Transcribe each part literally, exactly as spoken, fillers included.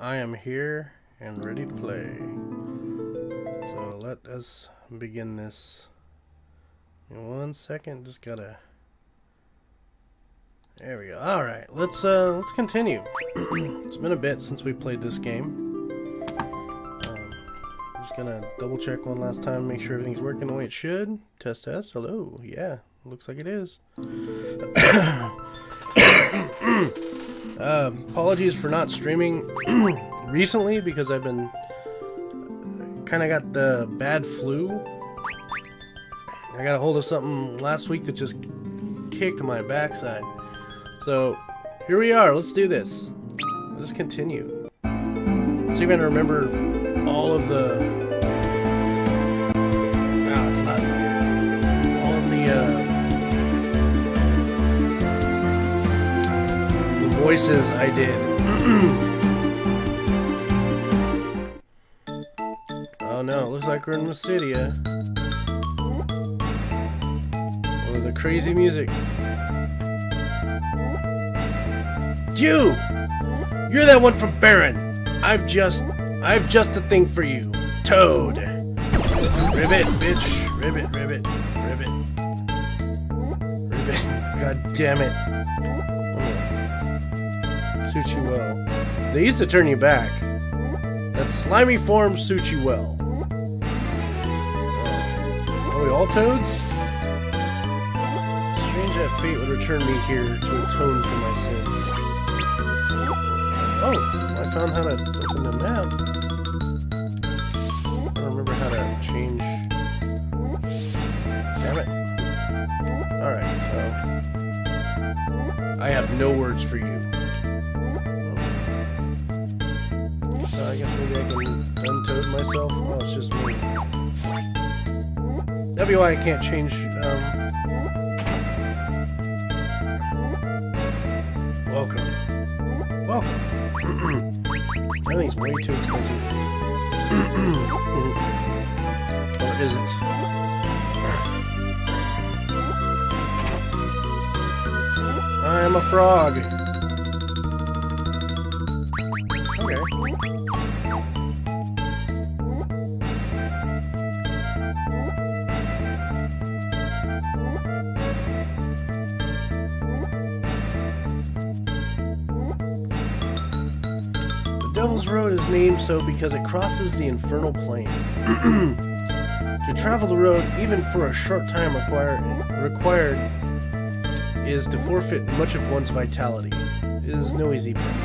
I am here and ready to play. So let us begin this in one second. Just gotta. There we go. All right, let's uh, let's continue. It's been a bit since we played this game. Um, I'm just gonna double check one last time, make sure everything's working the way it should. Test, test. Hello. Yeah, looks like it is. Uh, apologies for not streaming recently because I've been kind of got the bad flu. I got a hold of something last week that just kicked my backside. So here we are. Let's do this. Let's continue. So you gotta remember all of the. No, it's not. All of the. Uh, voices I did. Oh no, looks like we're in Mysidia. Oh, the crazy music. You! You're that one from Baron! I've just... I've just a thing for you. Toad! Ribbit, bitch. Ribbit, ribbit, ribbit. Ribbit. God damn it. Suits you well. They used to turn you back. That slimy form suits you well. Are we all toads? Strange that fate would return me here to atone for my sins. Oh, I found how to open the map. I don't remember how to change. Damn it. Alright, so. I have no words for you. I guess maybe I can untoad myself. Oh, it's just me. That'd be why I can't change. Um... Welcome. Welcome. Everything's way too expensive. Or is it? I am a frog. Okay. Devil's Road is named so because it crosses the infernal plane. To travel the road, even for a short time require, required, is to forfeit much of one's vitality. It is no easy path.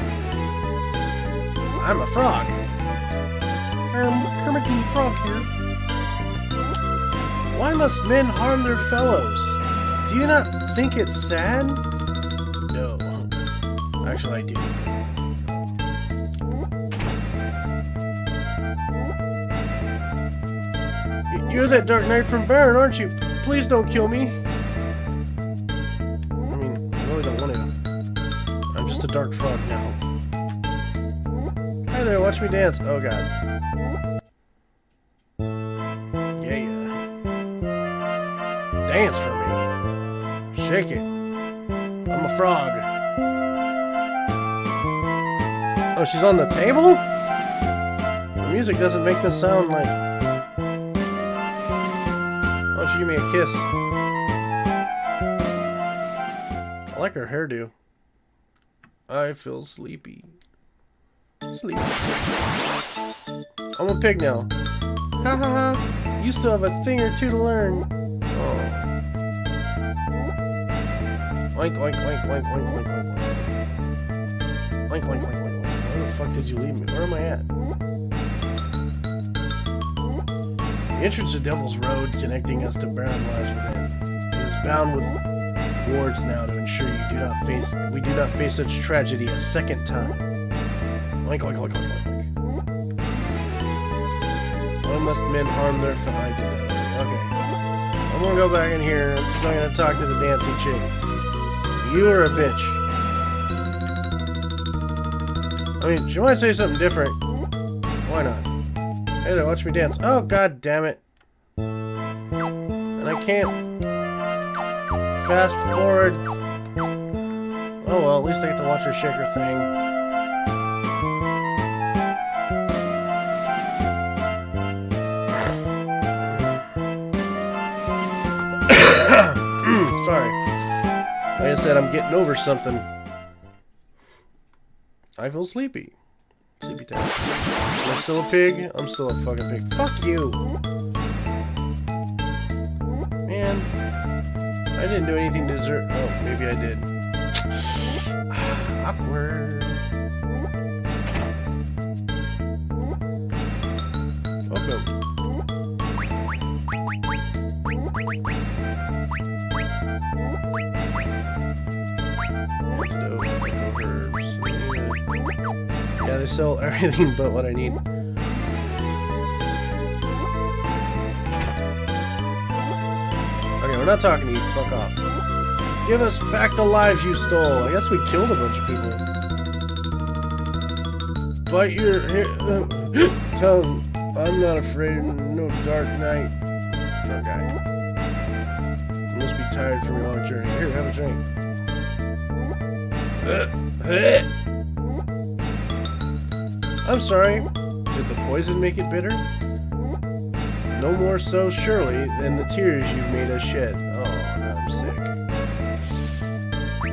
I'm a frog! Um, Kermit the Frog here. Why must men harm their fellows? Do you not think it's sad? No. Actually, I do. You're that Dark Knight from Baron, aren't you? Please don't kill me. I mean, I really don't want to. I'm just a dark frog now. Hi there, watch me dance. Oh god. Yeah, yeah. Dance for me. Shake it. I'm a frog. Oh, she's on the table? The music doesn't make this sound like... Give me a kiss. I like her hairdo. I feel sleepy. Sleepy. I'm a pig now. Ha ha ha. You still have a thing or two to learn. Oh. Oink, oink, oink, oink, oink, oink, oink. Oink, oink, oink, oink, oink. Where the fuck did you leave me? Where am I at? The entrance to Devil's Road connecting us to Baron lies within. It is bound with wards now to ensure you do not face we do not face such tragedy a second time. Oink, oink, oink, oink, oink. Why must men harm their fellow? I did that. Okay. I'm gonna go back in here. I'm just not gonna talk to the dancing chick. You are a bitch. I mean, she might say something different. Why not? Hey there, watch me dance. Oh, god damn it. And I can't fast forward. Oh well, at least I get to watch her shake her thing. sorry. Like I said, I'm getting over something. I feel sleepy. Sleepy time. Am I still a pig? I'm still a fucking pig. Fuck you! Man. I didn't do anything to deserve... Oh, maybe I did. Awkward. Okay. Yeah, they sell everything but what I need. Okay, we're not talking to you. Fuck off. Give us back the lives you stole. I guess we killed a bunch of people. Bite your uh, tongue. I'm not afraid of no dark night. Drunk guy. You must be tired from your long journey. Here, have a drink. Uh, uh. I'm sorry, did the poison make it bitter? No more so, surely, than the tears you've made us shed. Oh, now I'm sick.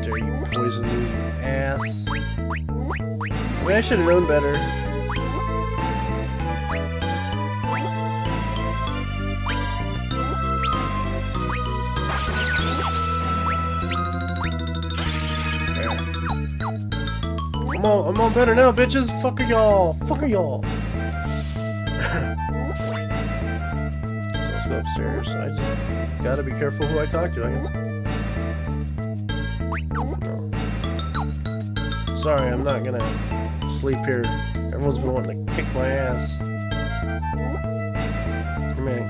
Dare you poison me, you ass. I mean, I should have known better. I'm all, I'm all better now, bitches! Fuck y'all! Fuck y'all! So let's go upstairs. I just gotta be careful who I talk to, I guess. Sorry, I'm not gonna sleep here. Everyone's been wanting to kick my ass. I mean,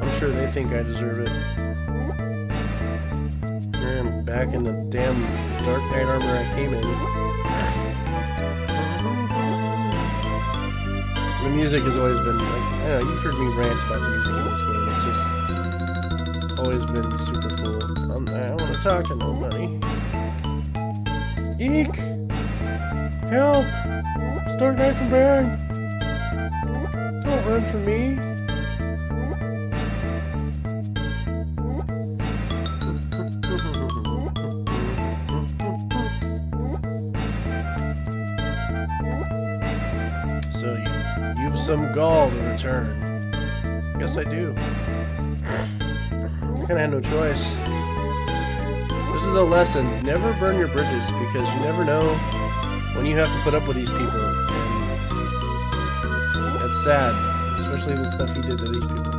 I'm sure they think I deserve it. I'm back in the damn Dark Knight armor I came in. The music has always been, like, I don't know, you've heard me rant about the music in this game, it's just always been super cool. I'm, I don't want to talk to nobody. Eek! Help! It's Dark Knight from Baron! Don't run from me! Some gall to return. Yes, I do. I kinda had no choice. This is a lesson. Never burn your bridges, because you never know when you have to put up with these people. And that's sad, especially the stuff you did to these people.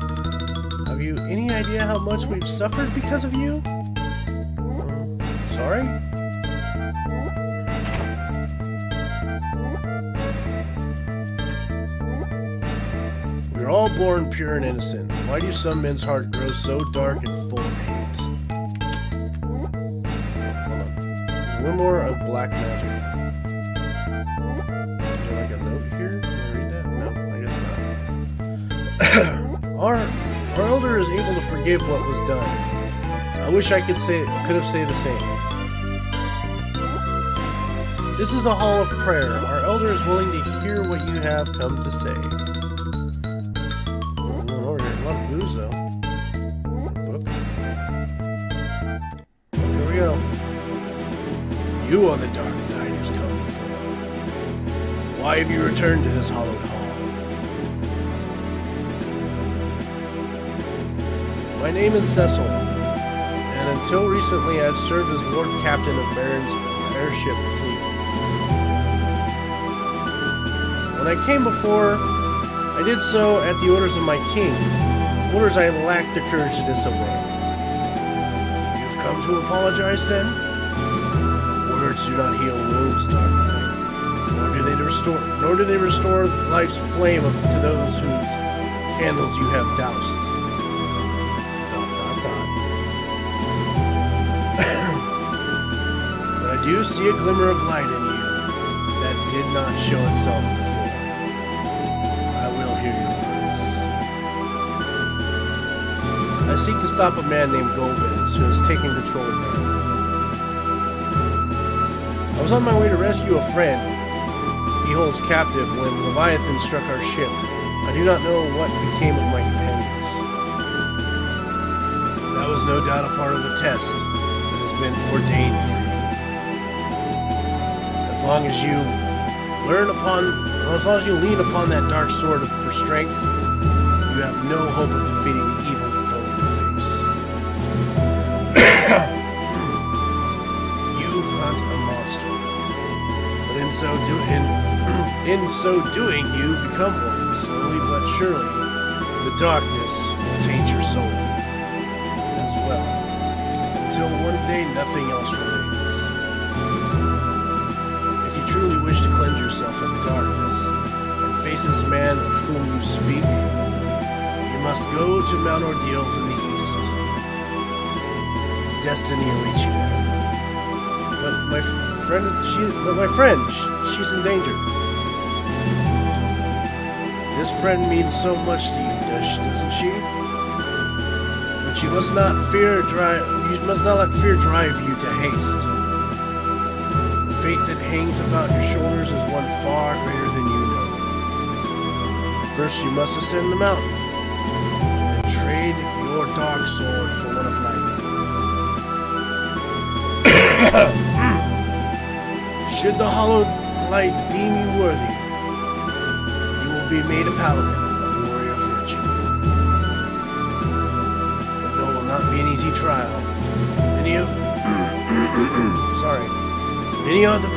Have you any idea how much we've suffered because of you? Um, sorry? You're all born pure and innocent. Why do some men's heart grow so dark and full of hate? Hold on. One more of black magic. Is there like a note here? Can I read that? No, I guess not. our our elder is able to forgive what was done. I wish I could say could have said the same. This is the hall of prayer. Our elder is willing to hear what you have come to say. You are the Dark Knight who's come before. Why have you returned to this hollowed hall? My name is Cecil, and until recently I've served as Lord Captain of Baron's airship fleet. When I came before, I did so at the orders of my king, orders I lacked the courage to disobey. You've come to apologize then? Words do not heal wounds, Dark Knight. Nor do they restore. Nor do they restore life's flame to those whose candles you have doused. Dot dot dot. But I do see a glimmer of light in you that did not show itself before. I will hear your words. I seek to stop a man named Golbez who is taking control of me. I was on my way to rescue a friend he holds captive when Leviathan struck our ship. I do not know what became of my companions. That was no doubt a part of the test that has been ordained for you. As long as you learn upon, well, as long as you lean upon that dark sword for strength, you have no hope of defeating the evil foe in your face. You hunt a monster, but in so do in, in so doing, you become one. Slowly but surely, the darkness will taint your soul as well, until one day nothing else remains. If you truly wish to cleanse yourself of the darkness and face this man of whom you speak, you must go to Mount Ordeals in the east. Destiny awaits you now. But my friend, she, but my friend, she's in danger. This friend means so much to you, doesn't she? But you must not fear drive. You must not let fear drive you to haste. The fate that hangs about your shoulders is one far greater than you know. First, you must ascend the mountain and trade your dark sword for one of light. Should the hollow light deem you worthy, you will be made a paladin. Be an easy trial. Many of sorry, many are the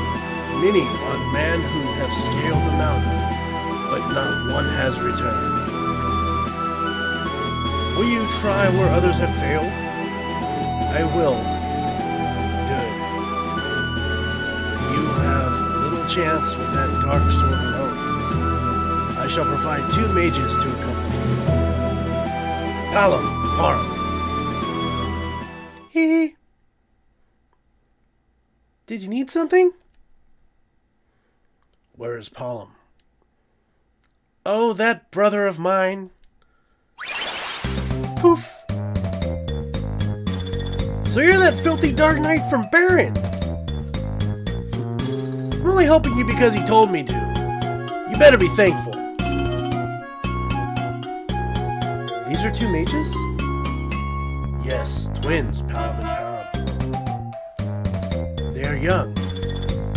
many are the men who have scaled the mountain, but not one has returned. Will you try where others have failed? I will. Good. You have little chance with that dark sword alone. I shall provide two mages to accompany you. Palom, Porom. Did you need something? Where is Palom? Oh, that brother of mine. Poof. So you're that filthy dark knight from Baron. I'm only helping you because he told me to. You better be thankful. These are two mages? Yes, twins, Palom and Palom. They are young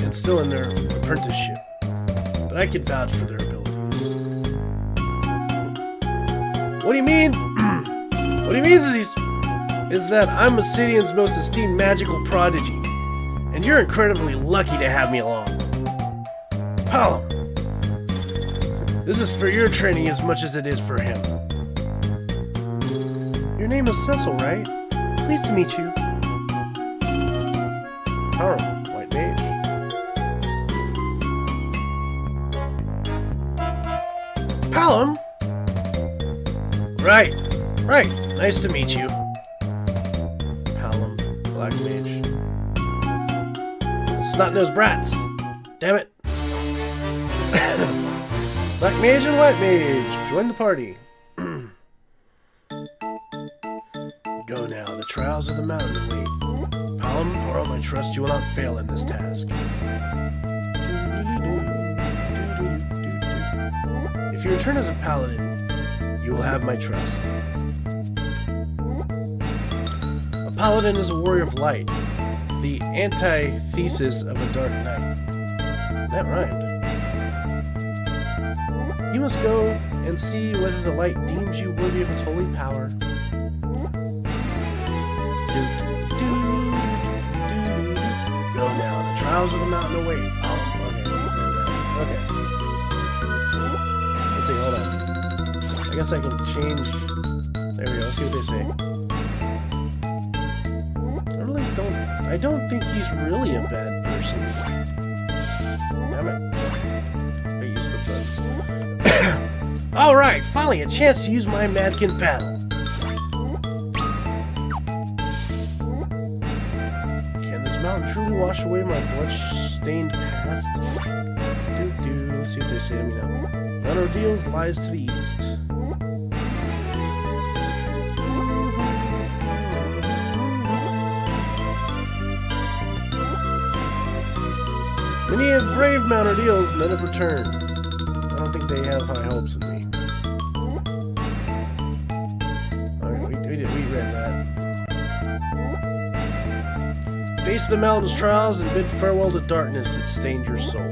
and still in their apprenticeship, but I can vouch for their abilities. What do you mean? What he means is, he's, is that I'm Mysidian's most esteemed magical prodigy, and you're incredibly lucky to have me along. Palom, this is for your training as much as it is for him. Your name is Cecil, right? Pleased to meet you. Porom, white mage. Palom? Right, right. Nice to meet you. Palom, black mage. Snot-nosed brats. Damn it. Black mage and white mage. Join the party. Go now, the trials of the mountain await. Palom, Porom, I trust you will not fail in this task. If you return as a paladin, you will have my trust. A paladin is a warrior of light, the antithesis of a dark knight. That rhymed. You must go and see whether the light deems you worthy of its holy power. Go now, the trials of the mountain await. Oh, okay. Okay. Let's see, hold on. I guess I can change. There we go, let's see what they say. I really don't. I don't think he's really a bad person. Damn it. I used the bugs. Alright, finally, a chance to use my Madkin battle. Mountain truly wash away my blood-stained past. Do-do, let's see what they say to me now. Mount Ordeals lies to the east. Many have braved Mount Ordeals, none have returned. I don't think they have high hopes of me. Alright, we, we, we read that. Face the mountain's trials and bid farewell to darkness that stained your soul.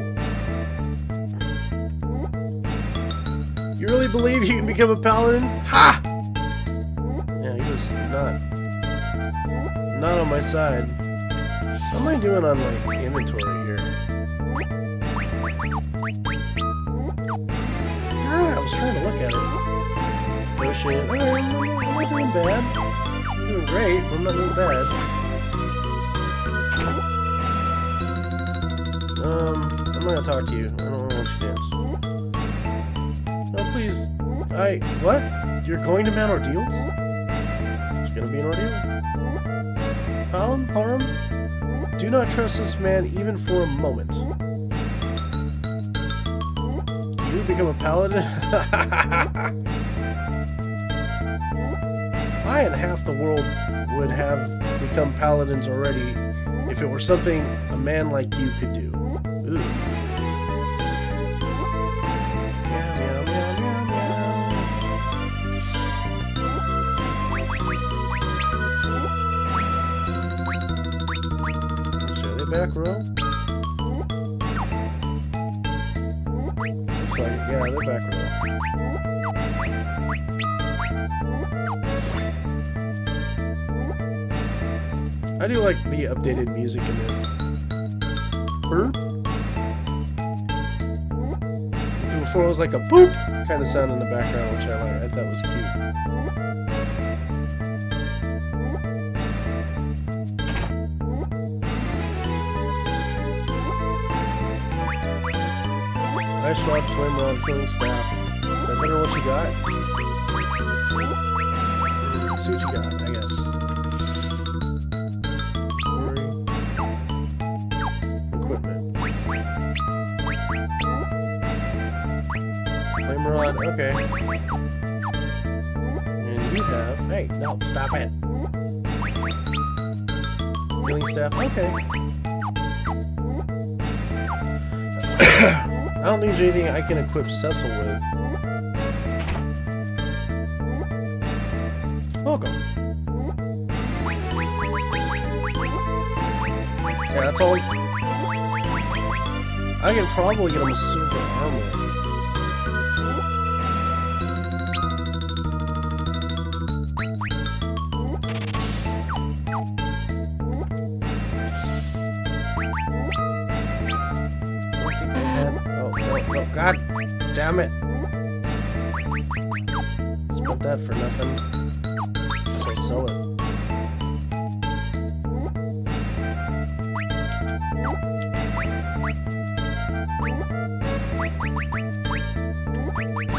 You really believe you can become a paladin? Ha! Yeah, he was not, not on my side. How am I doing on, like, inventory here? Ah, I was trying to look at it. Potion. Oh, I'm not doing bad. I'm doing great, but I'm not doing bad. Um, I'm not gonna talk to you. I don't know what you dance. Oh, please. I... What? You're going to Mount Ordeals? It's gonna be an ordeal. Palom, Porom, do not trust this man even for a moment. You become a paladin? I and half the world would have become paladins already if it were something a man like you could do. Ooh. Back row? Looks like it. Yeah, they're back row. I do like the updated music in this. Burp. Before it was like a boop kind of sound in the background, which I like. I thought was cute. I swap swim around killing staff. Is that better what you got? Let's see what you got, I guess. Equipment. Flame rod, okay. And you have... Hey, no, stop it. Killing staff, okay. I don't think there's anything I can equip Cecil with. Welcome. Yeah, that's all. I, I can probably get him a super armor. I think I had. Oh, God damn it. Spent that for nothing. Guess I sell it. I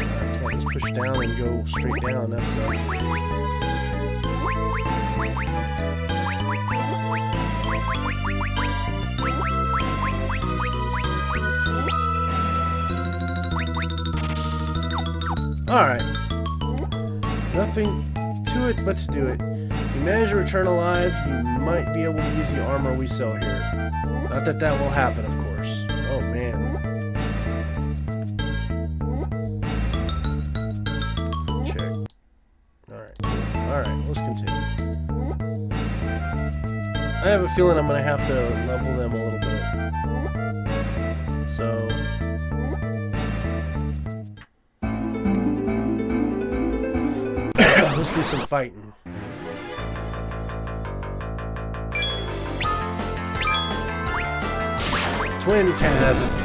can't just push down and go straight down. That sucks. Alright. Nothing to it but to do it. You manage to return alive, you might be able to use the armor we sell here. Not that that will happen, of course. Oh, man. Check. Alright. Alright, let's continue. I have a feeling I'm going to have to level them a little bit. So... let's do some fighting. Twin cast.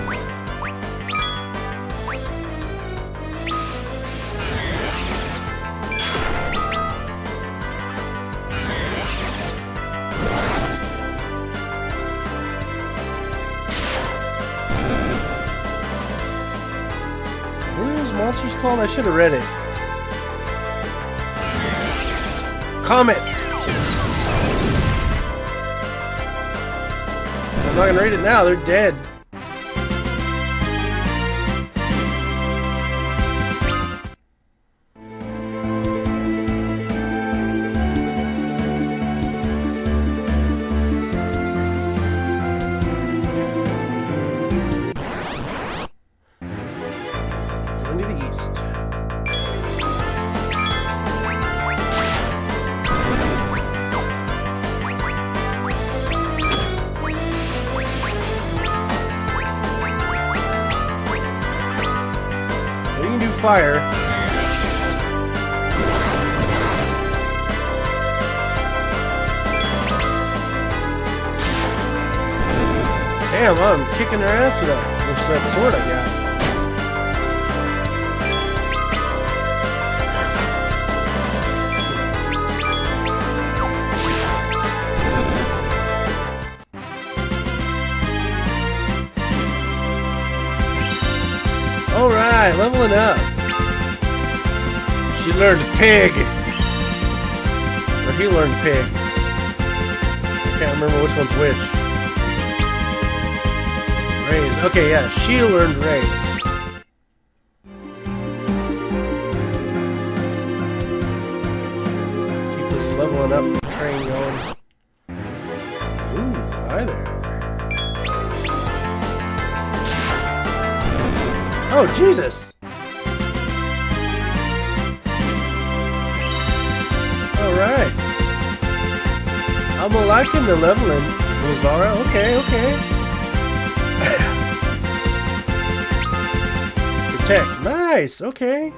What are those monsters called? I should have read it. Comment. I'm not gonna read it now, they're dead. fire. Damn, I'm kicking their ass with that, with that sword I got. Alright, leveling up. She learned pig. Or he learned pig. I can't remember which one's which. Raise. Okay, yeah, she learned raise. Keep this leveling up train going. Oh, Jesus! Alright. I'm liking the leveling, Luzara. Okay, okay. Protect. Nice, okay.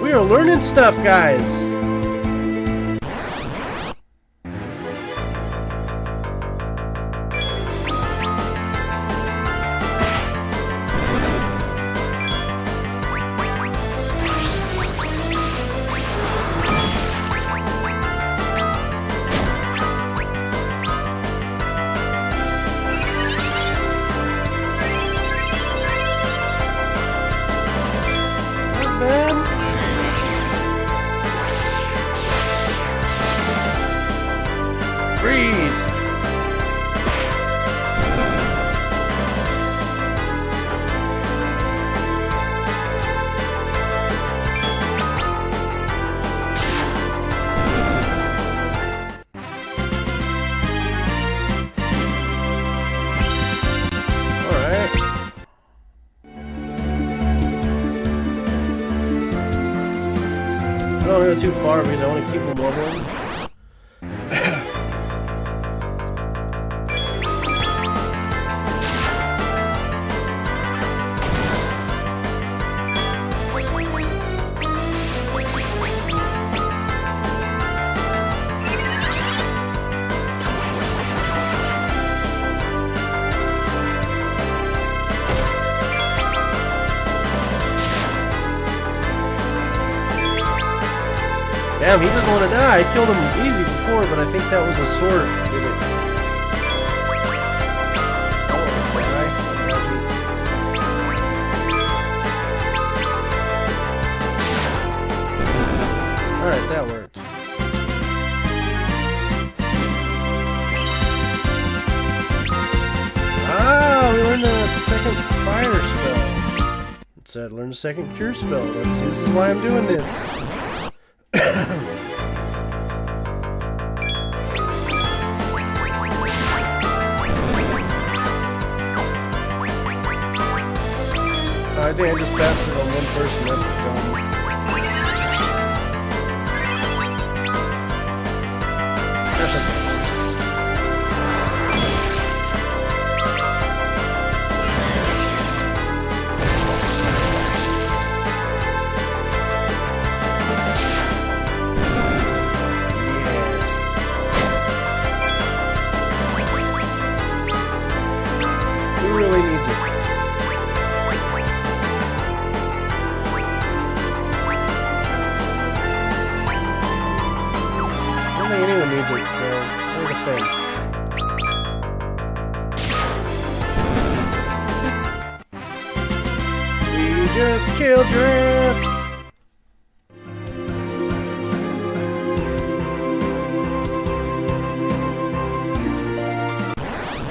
We are learning stuff, guys. Too far, we don't want to keep them wobbling. Damn, he doesn't want to die. I killed him easy before, but I think that was a sword. Did it? Oh, all right, that worked. Ah, we learned the second fire spell. It said learn the second cure spell. That's, this is why I'm doing this. I think I just passed it on one person, that's dumb. Yes. Who really needs it? So, what a thing. You just killed your ass.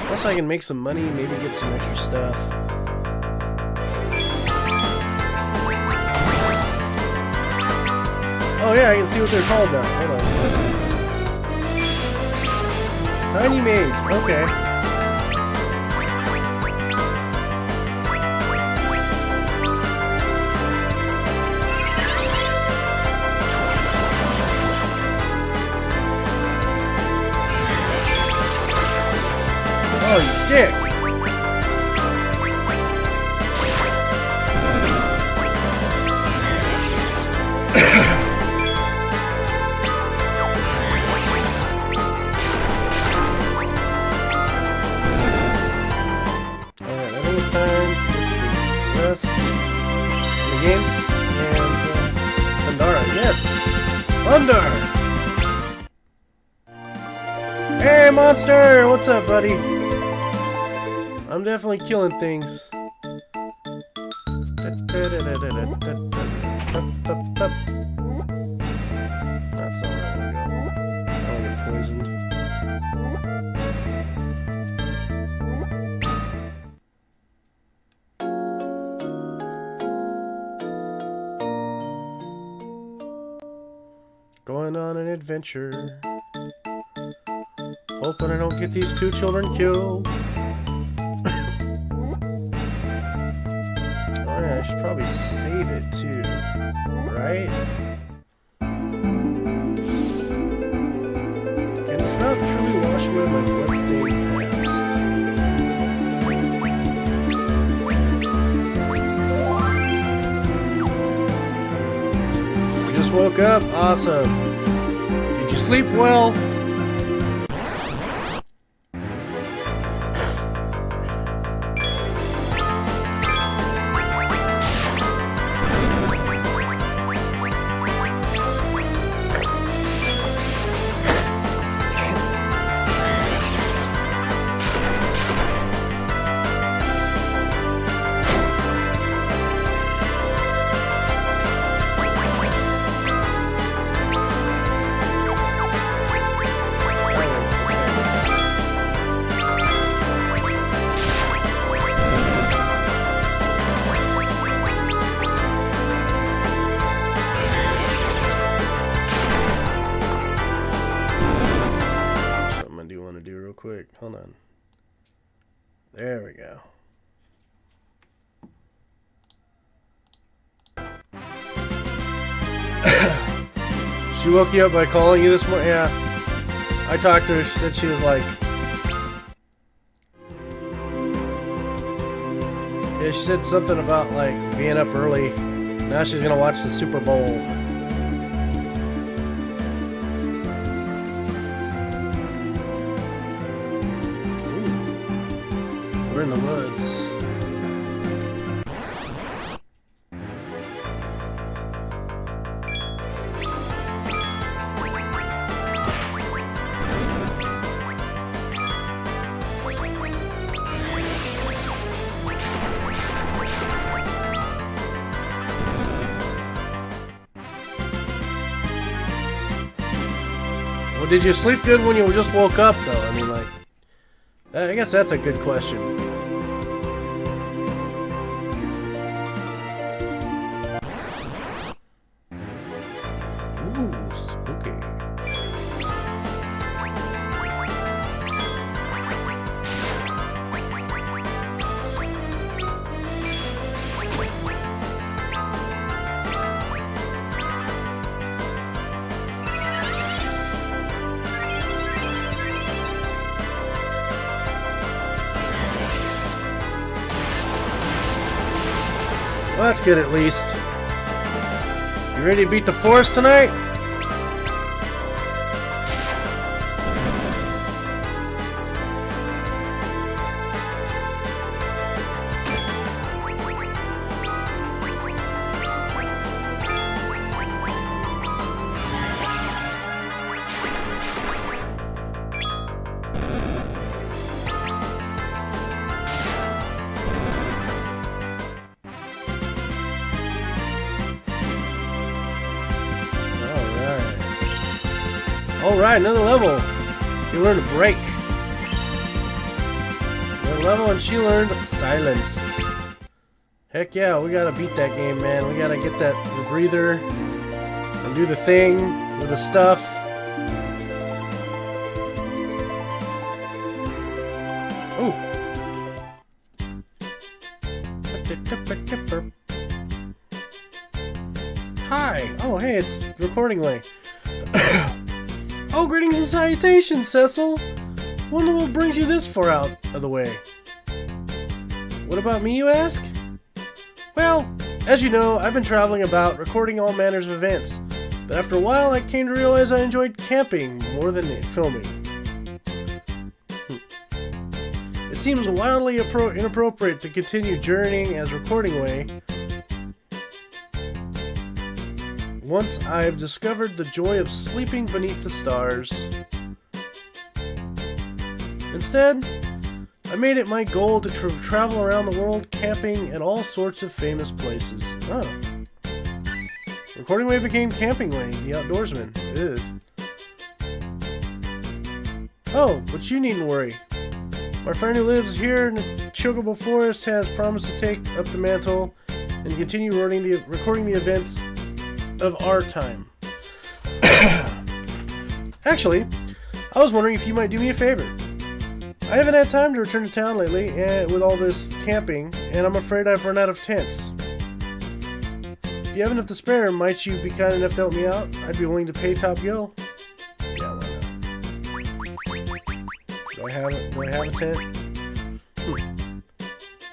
Unless I can make some money, maybe get some extra stuff. Oh yeah, I can see what they're called now. Hold on. Tiny mage, okay. Oh, you dick! the game. And uh, Pandora, yes! Thunder! Hey, monster! What's up, buddy? I'm definitely killing things. That's all right. Going on an adventure. Hoping I don't get these two children killed. Oh yeah, I should probably save it too, right? Can this map truly wash away my bloodstained past? Woke up? Awesome. Did you sleep well? She woke you up by calling you this morning? Yeah. I talked to her. She said she was like... Yeah, she said something about, like, being up early. Now she's gonna watch the Super Bowl. Ooh. We're in the woods. Did you sleep good when you just woke up, though? I mean, like, I guess that's a good question. Ooh, spooky. Well, that's good at least. You ready to beat the forest tonight? Alright, another level. You learned break. Another level and she learned silence. Heck yeah, we gotta beat that game, man. We gotta get that breather and do the thing with the stuff. Ooh. Hi. Oh, hey, it's recording way. Oh, greetings and salutations, Cecil! Wonder what brings you this far out of the way. What about me, you ask? Well, as you know, I've been traveling about, recording all manners of events. But after a while, I came to realize I enjoyed camping more than filming. Hm. It seems wildly inappropriate to continue journeying as recording way. once I've discovered the joy of sleeping beneath the stars. Instead, I made it my goal to tra travel around the world, camping at all sorts of famous places. Oh. Recording Way became Camping Way, the outdoorsman. Ew. Oh, but you needn't worry. My friend who lives here in the Chocobo Forest has promised to take up the mantle and continue running the, recording the events of our time. Actually, I was wondering if you might do me a favor. I haven't had time to return to town lately and with all this camping, and I'm afraid I've run out of tents. If you have enough to spare, might you be kind enough to help me out? I'd be willing to pay top gil. Yeah, why not? Do I have a, do I have a tent? Hmm.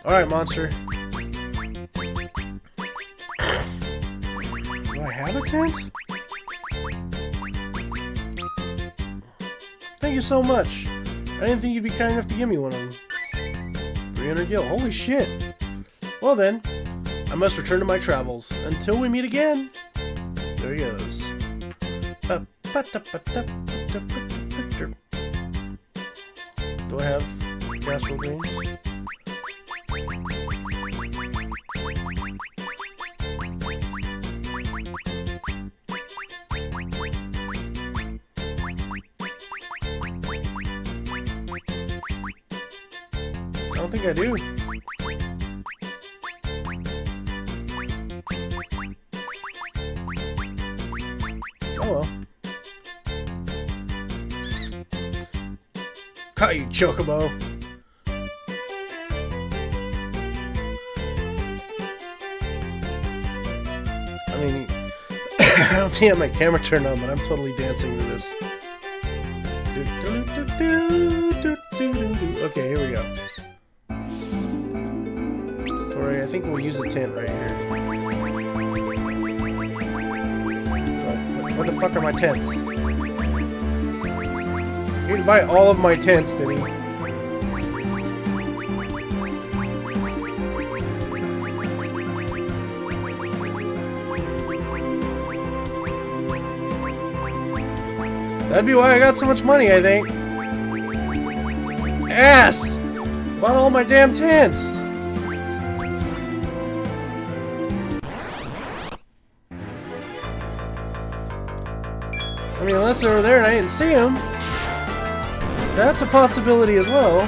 Alright, monster. Do I have a tent? Thank you so much. I didn't think you'd be kind enough to give me one of them. three hundred gil. Holy shit. Well then, I must return to my travels. Until we meet again. There he goes. Do I have Castle Greens? I don't think I do. Oh well. Caught you, Chocobo. I mean, I don't see how my camera turned on, but I'm totally dancing to this. Okay, here we go. I think we'll use a tent right here. What, what the fuck are my tents? He didn't buy all of my tents, did he? That'd be why I got so much money, I think. Ass! Bought all my damn tents! I mean, unless they were there and I didn't see them, that's a possibility as well.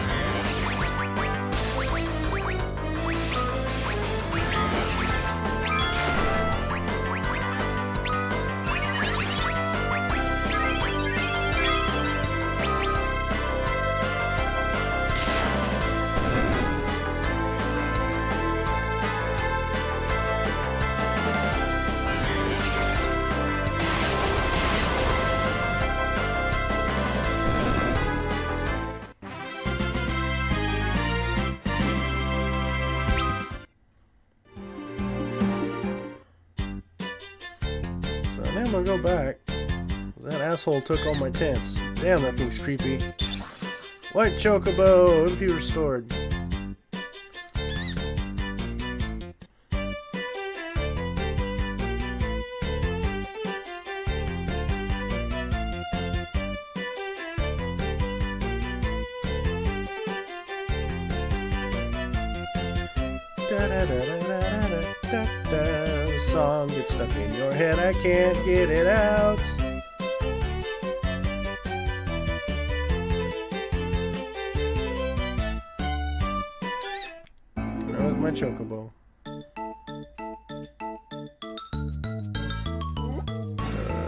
Took all my tents. Damn, that thing's creepy. White Chocobo, empty restored. Da da da da da da da. The song gets stuck in your head. I can't get it out. Chocobo. Uh,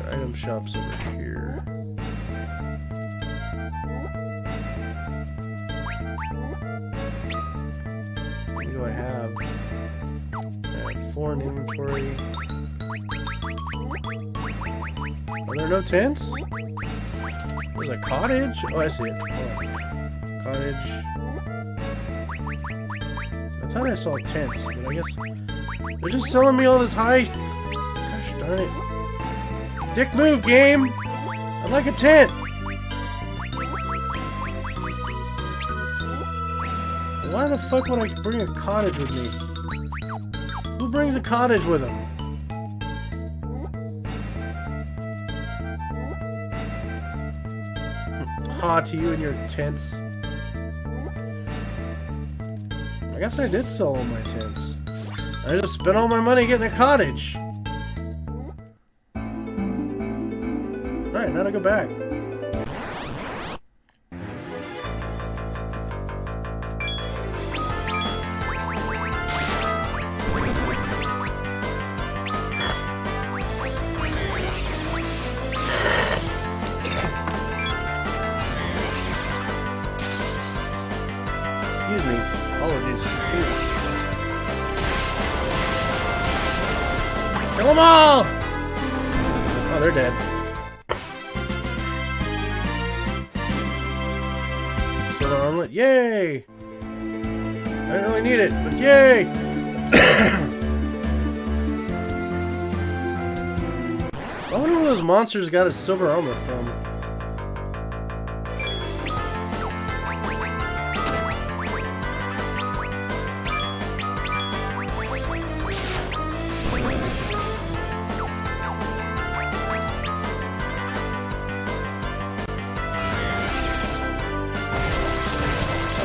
item shop's over here. What do I have? I have foreign inventory. Are there no tents? There's a cottage? Oh, I see it. Oh. Cottage. I thought I saw tents, but I guess they're just selling me all this high. Gosh darn it. Dick move, game! I'd like a tent! Why the fuck would I bring a cottage with me? Who brings a cottage with them? ha to you and your tents. I guess I did sell all my tents. I just spent all my money getting a cottage. Alright, now to go back. Monster's got his silver armor from.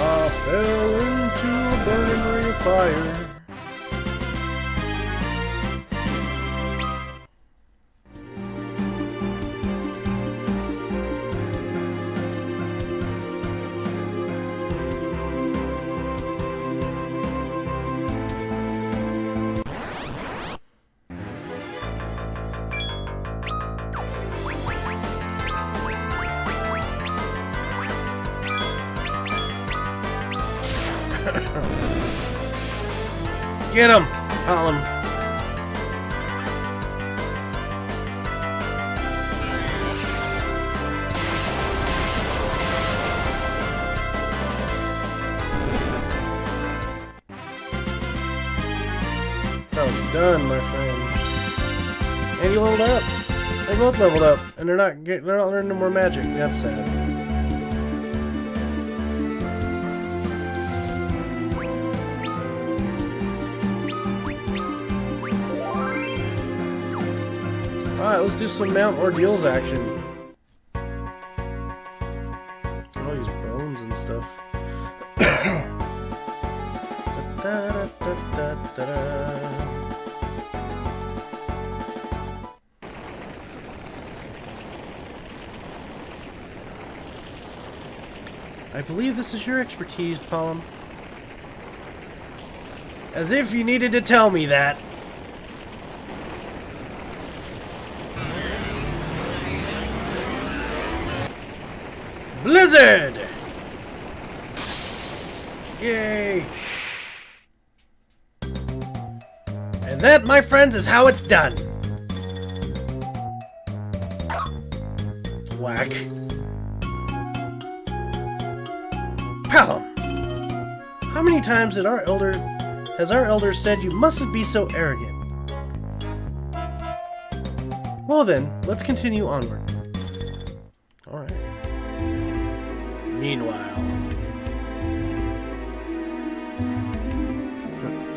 I fell into a burning ring of fire. Get him, Palom. That was done, my friends. And you leveled up. They both leveled up, and they're not getting, they're not learning more magic. That's sad. Let's do some Mount Ordeals action. All these bones and stuff. da, da, da, da, da, da. I believe this is your expertise, Palom. As if you needed to tell me that. Blizzard! Yay! And that, my friends, is how it's done. Whack. Palom! How many times did our elder has our elder said you mustn't be so arrogant? Well then, let's continue onward. Meanwhile,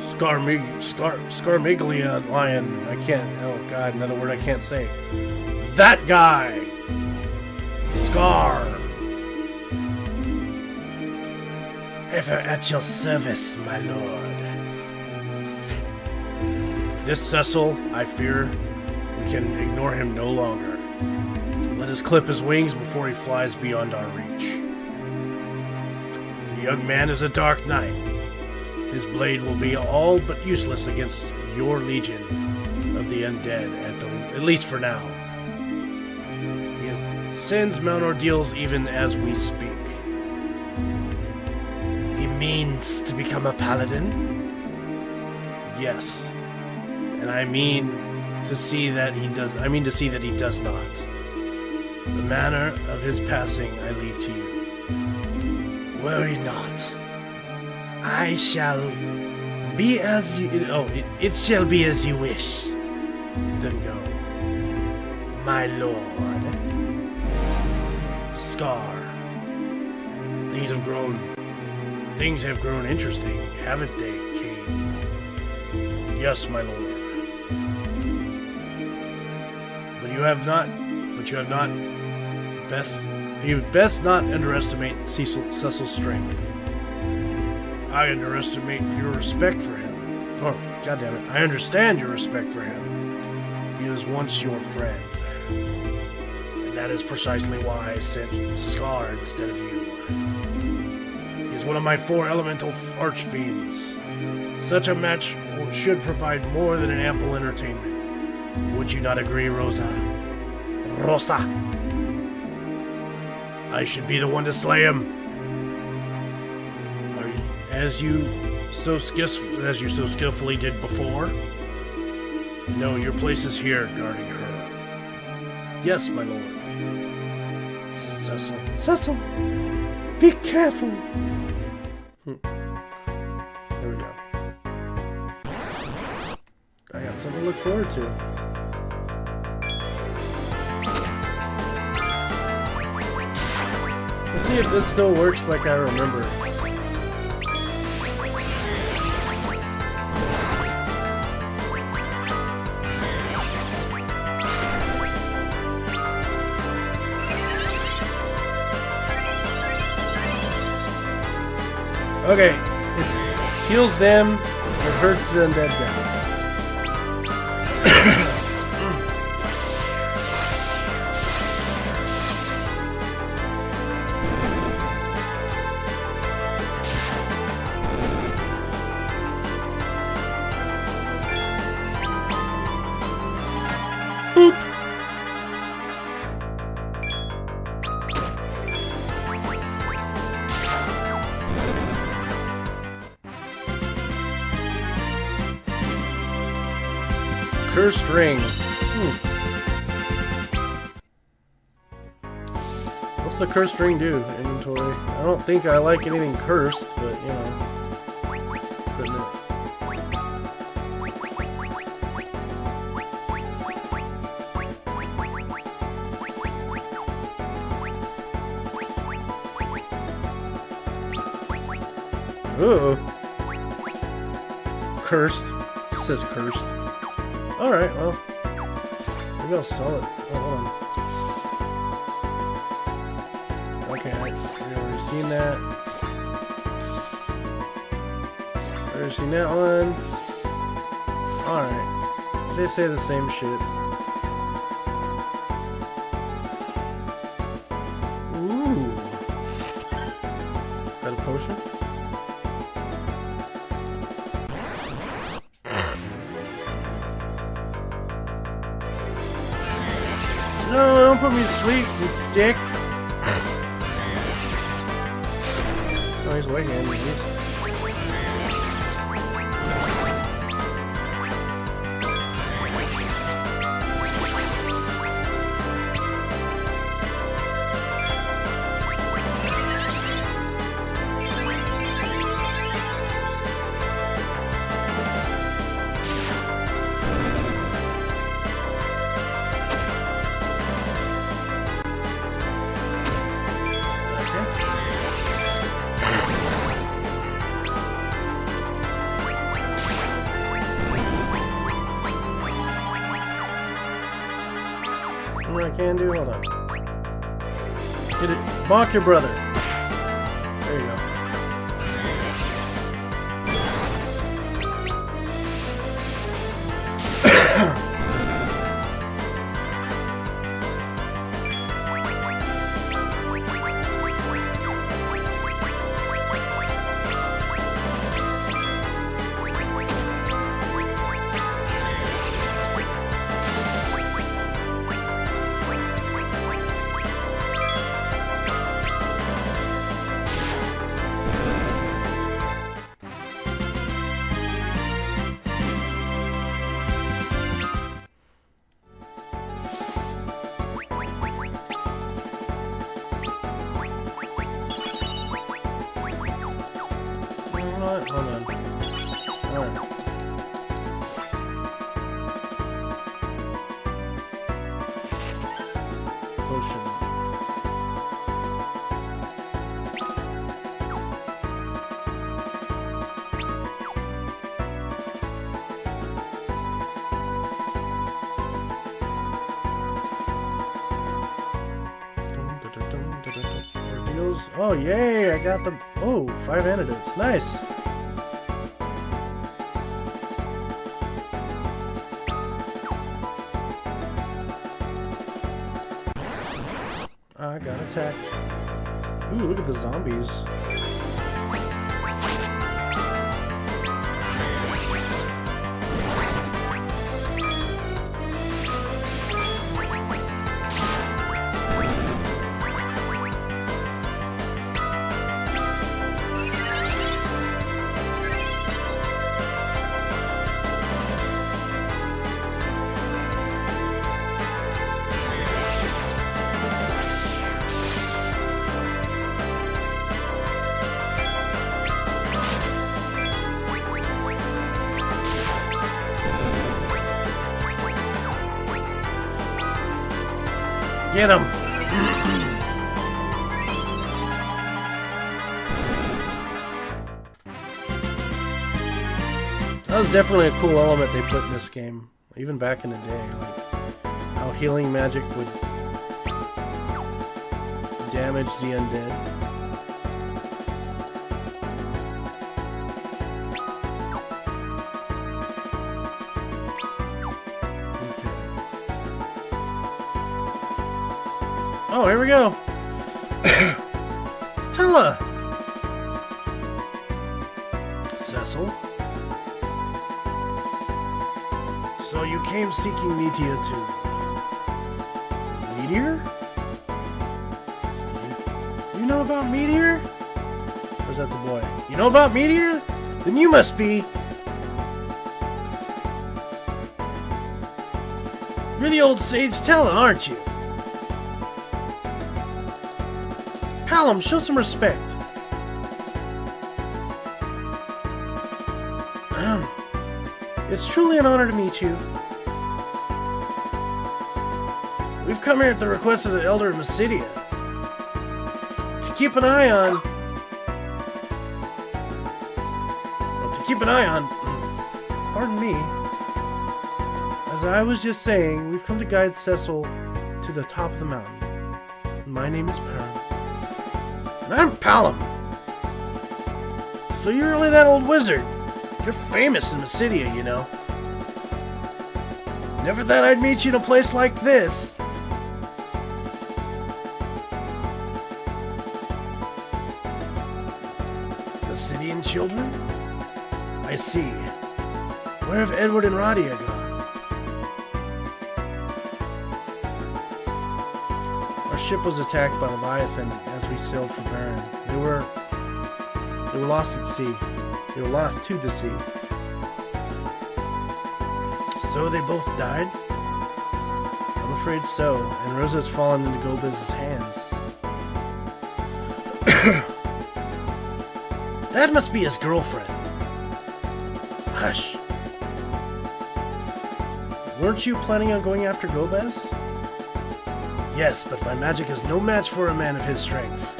Scarmig, Scar, Scarmiglione lion. I can't. Oh God, another word I can't say. That guy, Scar, ever at your service, my lord. This Cecil, I fear, we can ignore him no longer. Let us clip his wings before he flies beyond our reach. The young man is a dark knight. His blade will be all but useless against your legion of the undead, at, the, at least for now. He has, sends Mount Ordeals even as we speak. He means to become a paladin? Yes. And I mean to see that he does I mean to see that he does not. The manner of his passing I leave to you. Worry not. I shall be as you... It, oh, it, it shall be as you wish. Then go. My lord. Scar. Things have grown... Things have grown interesting, haven't they, King? Yes, my lord. But you have not... But you have not... Best... You'd best not underestimate Cecil, Cecil's strength. I underestimate your respect for him. Oh, goddammit, I understand your respect for him. He was once your friend. And that is precisely why I sent Scar instead of you. He is one of my four elemental archfiends. Such a match should provide more than an ample entertainment. Would you not agree, Rosa? Rosa! I should be the one to slay him. As you so skillful, as you so skillfully did before. No, your place is here, guarding her. Yes, my lord. Cecil, Cecil, be careful. Hm. There we go. I got something to look forward to. Let's see if this still works like I remember. Okay, it heals them, it hurts the undead guy. Ring. Hmm. What's the cursed ring do? Inventory. I don't think I like anything cursed, but you know. Couldn't it? Ooh. Cursed. It says cursed. Alright, well, maybe I'll sell it. Oh, hold on. Okay, I've already seen that. I've already seen that one. Alright, they say the same shit. Ooh. Is that a potion? Put me to sleep, you dick. Oh, he's waiting. Can do, hold on. Get it. Mock your brother. There you go. Ordeals. Oh, yay! I got them. Oh, five antidotes. Nice! I got attacked. Ooh, look at the zombies. Get him! That was definitely a cool element they put in this game, even back in the day, like how healing magic would damage the undead. Oh, here we go. Tellah! Cecil. So you came seeking Meteor too. Meteor? You, you know about Meteor? Or is that the boy? You know about Meteor? Then you must be... You're the old sage Tellah, aren't you? Palom, show some respect. It's truly an honor to meet you. We've come here at the request of the Elder Mysidia to keep an eye on. Well, to keep an eye on. Pardon me. As I was just saying, we've come to guide Cecil to the top of the mountain. My name is Porom. And I'm Palom. So you're really that old wizard. You're famous in Mysidia, you know. Never thought I'd meet you in a place like this. Mysidian children? I see. Where have Edward and Radia gone? Our ship was attacked by Leviathan as we sailed for Baron. They were they were lost at sea. They were lost to the sea. So they both died? I'm afraid so, and Rosa's fallen into Golbez's hands. That must be his girlfriend. Hush. Weren't you planning on going after Golbez? Yes, but my magic is no match for a man of his strength.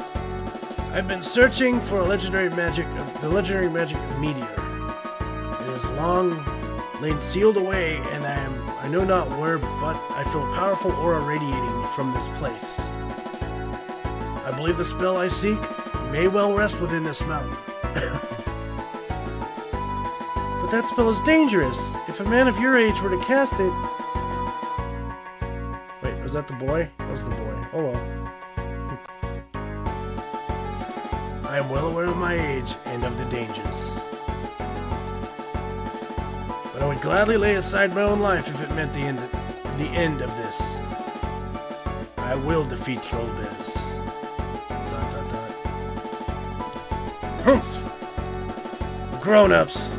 I've been searching for a legendary magic of the legendary magic of Meteor. It has long lain sealed away, and I am I know not where, but I feel a powerful aura radiating from this place. I believe the spell I seek may well rest within this mountain. But that spell is dangerous. If a man of your age were to cast it. Was that the boy? That was the boy. Oh well. I am well aware of my age and of the dangers. But I would gladly lay aside my own life if it meant the end, the end of this. I will defeat Golbez. Dot dot dot. Humph! Grown-ups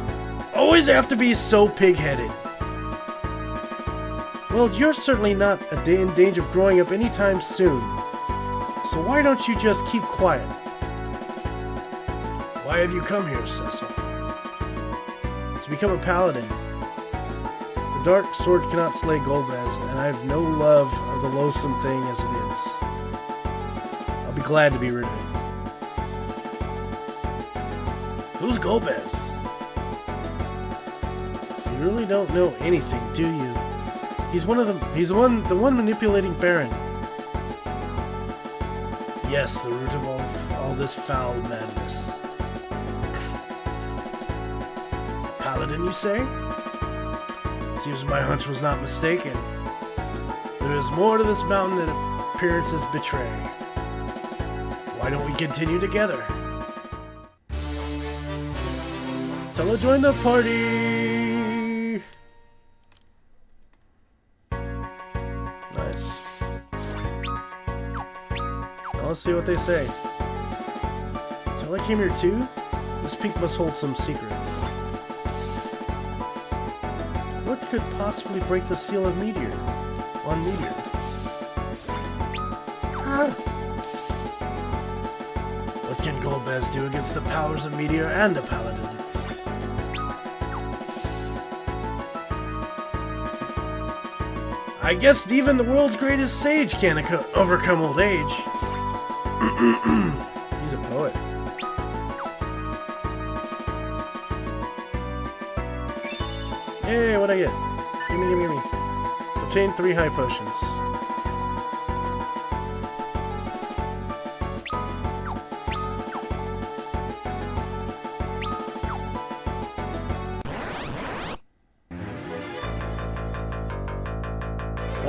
always have to be so pig-headed. Well, you're certainly not in danger of growing up anytime soon, so why don't you just keep quiet? Why have you come here, Cecil? To become a paladin. The dark sword cannot slay Golbez, and I have no love of the loathsome thing as it is. I'll be glad to be rid of it. Who's Golbez? You really don't know anything, do you? He's one of the he's one the one manipulating Baron. Yes, the root of all this foul madness. Paladin, you say? Seems my hunch was not mistaken. There is more to this mountain than appearances betray. Why don't we continue together? Tellah, join the party! Nice. Now let's see what they say. Tellah came here too? This peak must hold some secret. What could possibly break the seal of Meteor? On Meteor? Ah! What can Golbez do against the powers of Meteor and a Paladin? I guess even the world's greatest sage can't overcome old age. He's a poet. Hey, what'd I get? Gimme, gimme, gimme. Obtain three high potions.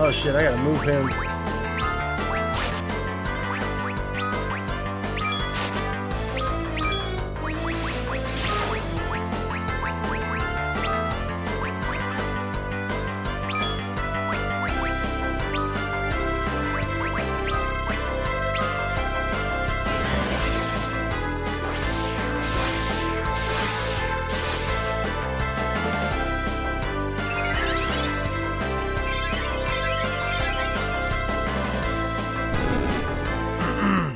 Oh shit, I gotta move him.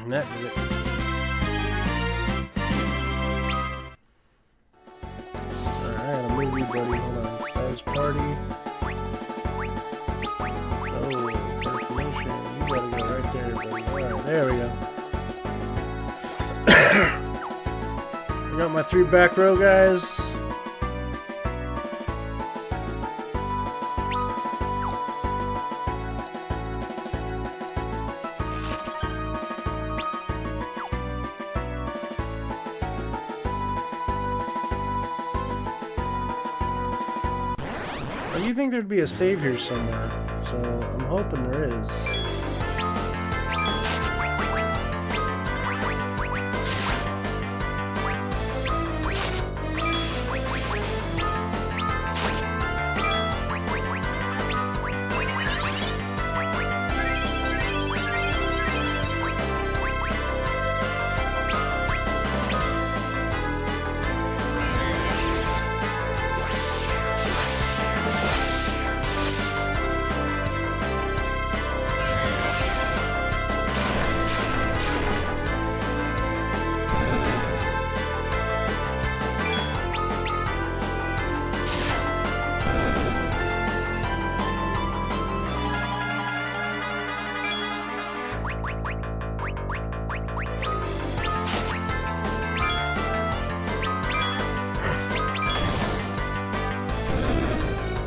That did it. Alright, I'm with you, buddy. Hold on. Savage party. Oh, transformation. You gotta go right there, buddy. Alright, there we go. I got my three back row guys. You think there'd be a save here somewhere, so I'm hoping there is.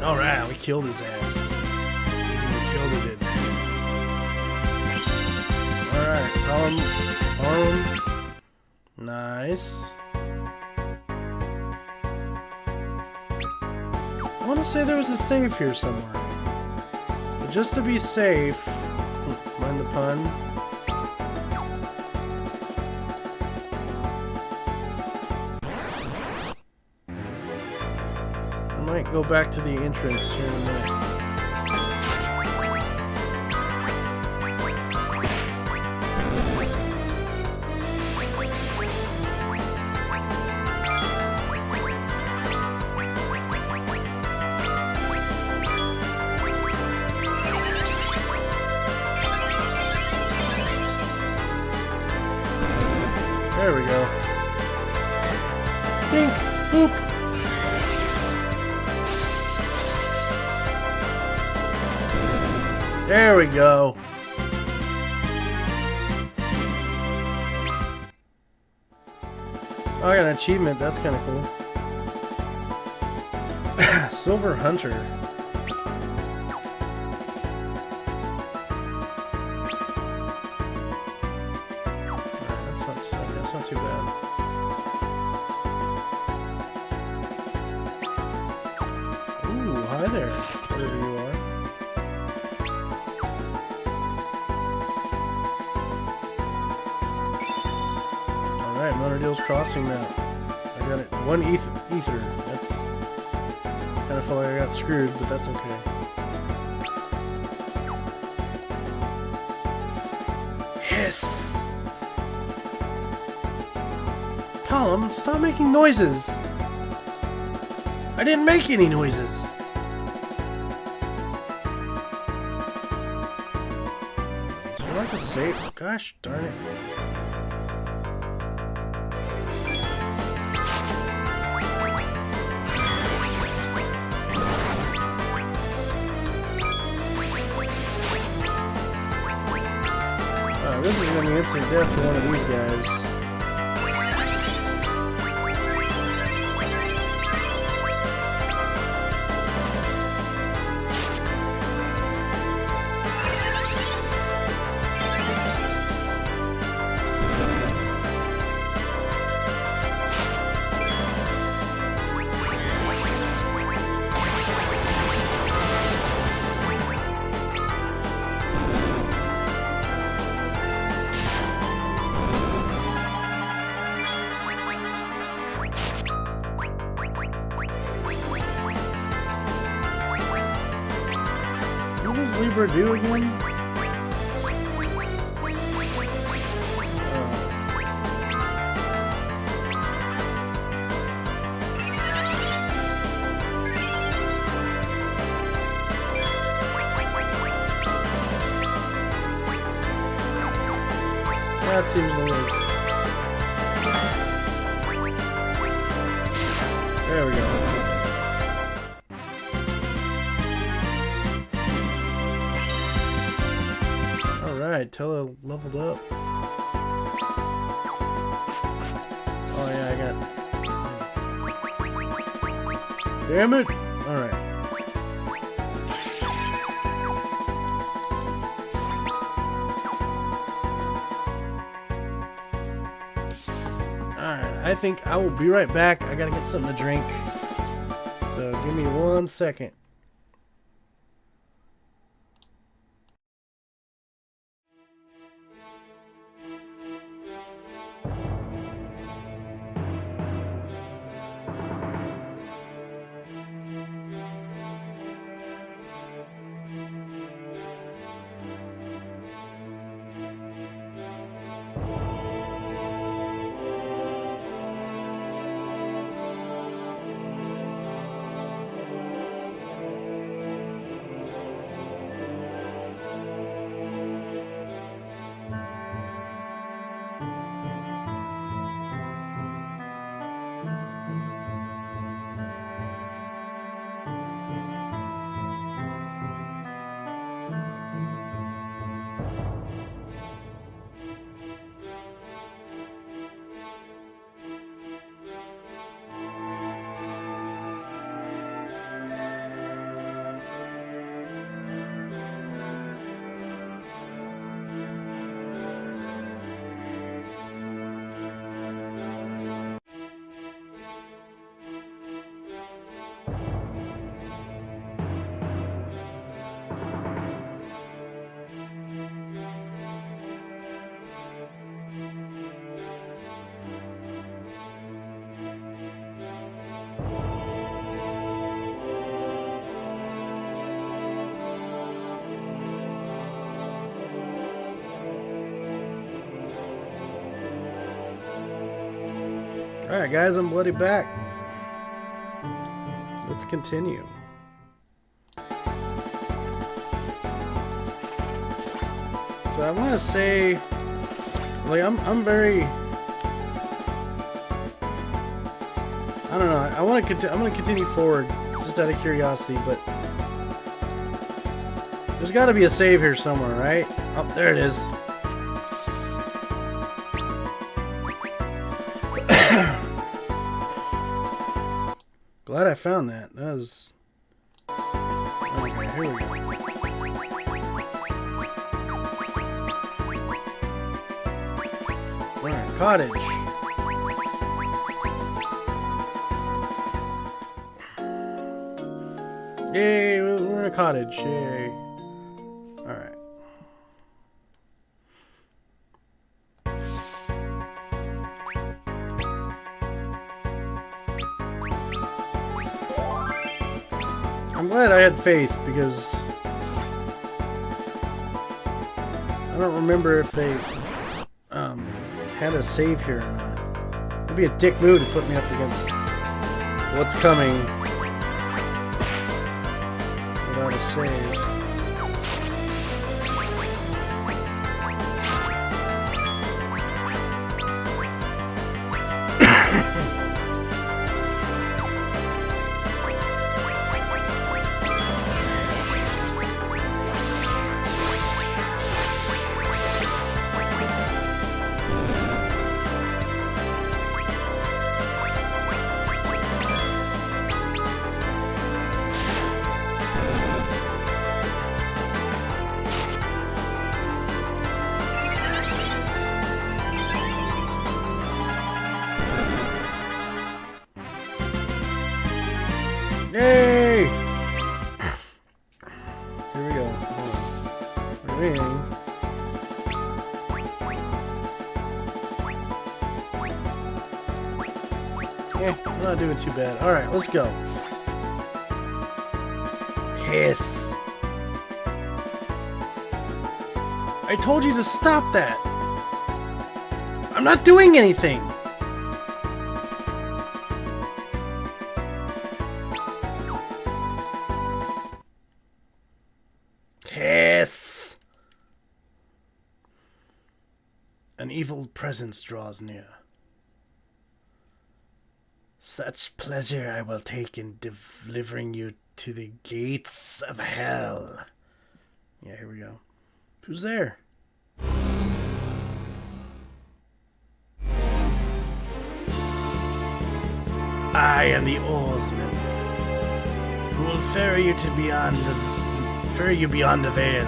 Alright, we killed his ass. We killed it, didn't we? Alright, Palom. Palom. Nice. I want to say there was a save here somewhere. But just to be safe, mind the pun. Might go back to the entrance here in a minute. There we go. Dink! Boop! There we go. Oh, I got an achievement. That's kind of cool. Silver Hunter. That's not so good. there, wherever you are. All right, Mount Ordeals crossing now. I got it. One ether. ether. That's kind of felt like I got screwed, but that's okay. Yes! Palom, stop making noises! I didn't make any noises! Is there like a safe? Gosh darn it. This is going to be instant death for one of these guys. Libra do again? Oh. That seems a little... Tellah leveled up. Oh yeah, I got it. Damn it! Alright. Alright, I think I will be right back. I gotta get something to drink. So give me one second. Alright guys, I'm bloody back. Let's continue. So I want to say, like, I'm, I'm very, I don't know, I want to, I'm going to continue forward, just out of curiosity, but there's got to be a save here somewhere, right? Oh, there it is. Glad I found that. That was... Okay, here we go. Alright, cottage. Yay, we're in a cottage. Yay. Alright. I'm glad I had faith, because I don't remember if they um, had a save here or not. It'd be a dick move to put me up against what's coming without a save. Too bad. All right, let's go. Hiss. I told you to stop that. I'm not doing anything. Hiss. An evil presence draws near. Such pleasure I will take in delivering you to the gates of hell. Yeah, here we go. Who's there? I am the oarsman who will ferry you to beyond the ferry you beyond the veil.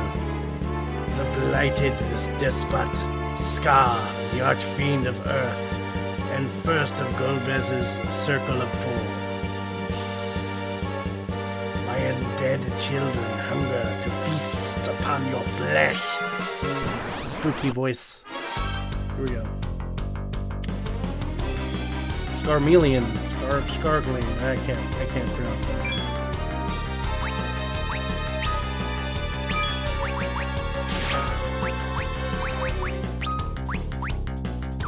The blighted despot, Scar, the archfiend of earth, and first of Golbez's circle of four. My undead children hunger to feast upon your flesh. Spooky voice. Here we go. Scarmiglione. Scar Scargling. I can't I can't pronounce it.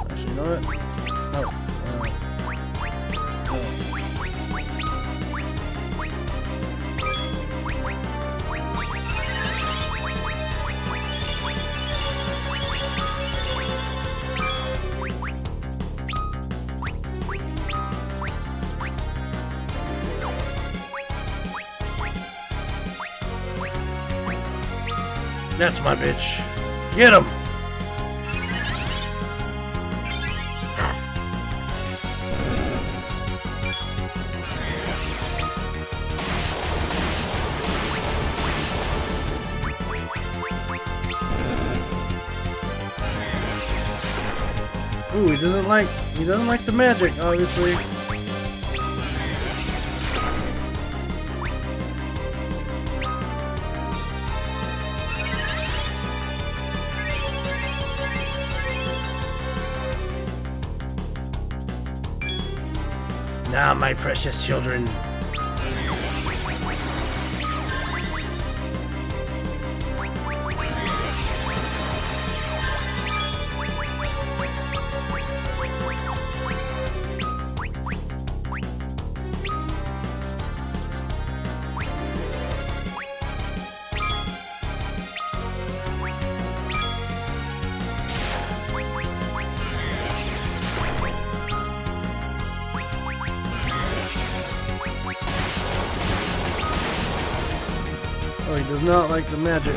Actually, you know what? Oh, uh, oh. That's my bitch. Get him! Ooh, he doesn't like, he doesn't like the magic, obviously. Now, my precious children. Does not like the magic.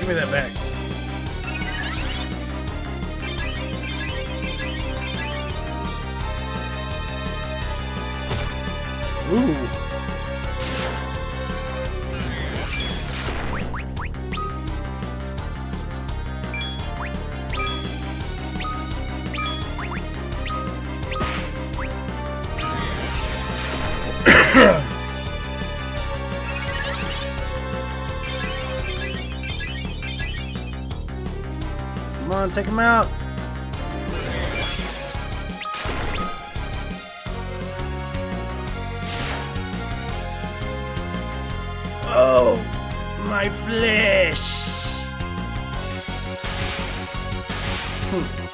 Give me that back. Ooh. on, take him out! Oh, my flesh! Hmm.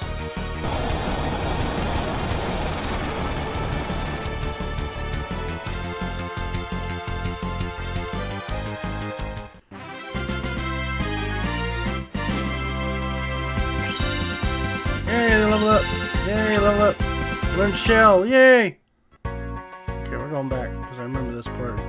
Yay, level up! Yay, level up! Learn shell! Yay! Okay, we're going back, because I remember this part.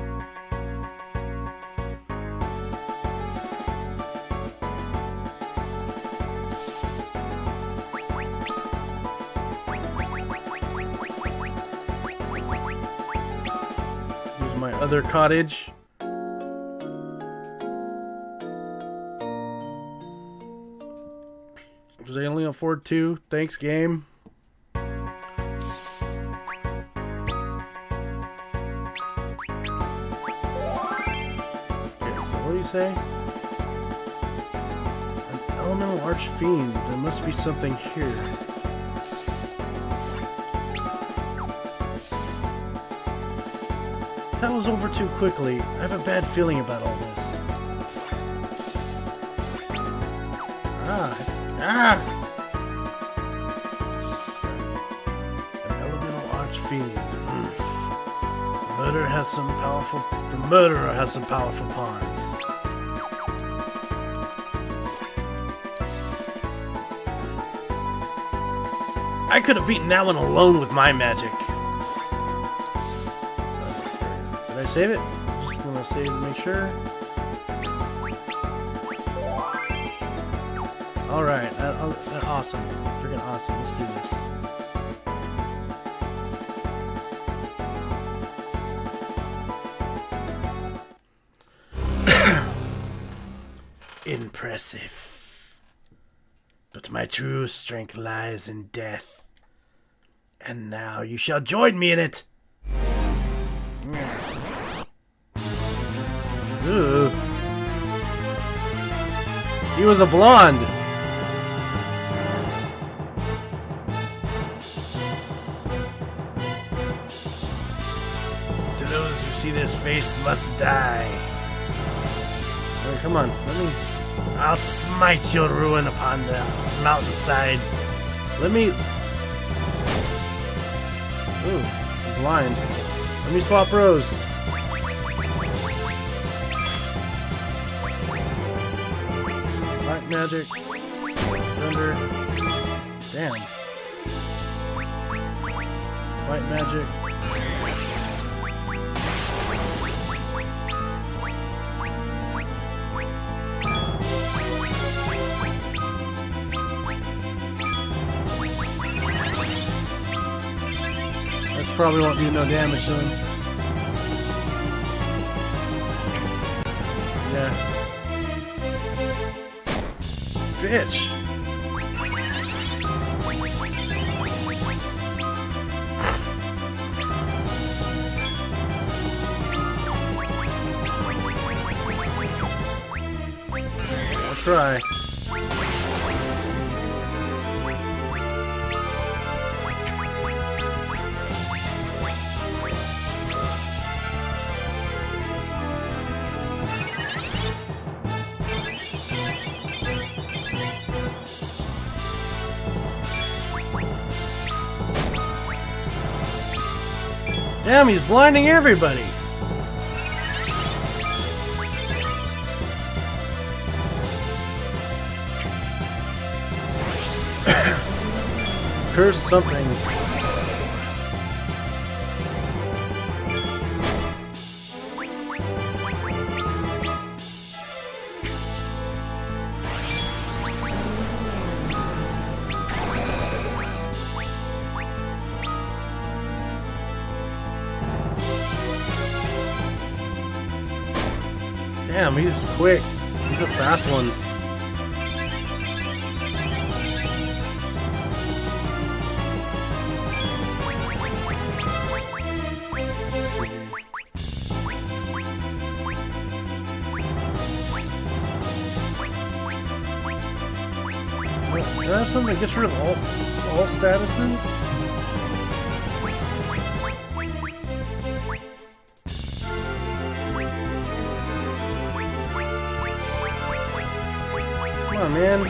Other cottage. Because they only afford two. Thanks, game. Okay, so what do you say? An elemental archfiend. There must be something here. That was over too quickly. I have a bad feeling about all this. Ah! Ah! An elemental archfiend. Mm. The murderer has some powerful. The murderer has some powerful pawns. I could have beaten that one alone with my magic. Save it. I'm just gonna save to make sure. All right, uh, uh, awesome, freaking awesome. Let's do this. Impressive. But my true strength lies in death, and now you shall join me in it. Ooh. He was a blonde. To those who see this face must die. Wait, come on, let me. I'll smite your ruin upon the mountainside. Let me. Ooh, I'm blind. Let me swap rows. Magic, thunder, damn. White magic. This probably won't do no damage to him. Yeah. Bitch. I'll try. Damn, he's blinding everybody! Curse something. Damn, he's quick. He's a fast one. Let's see. Is that something that gets rid of all, all statuses? Come on, man.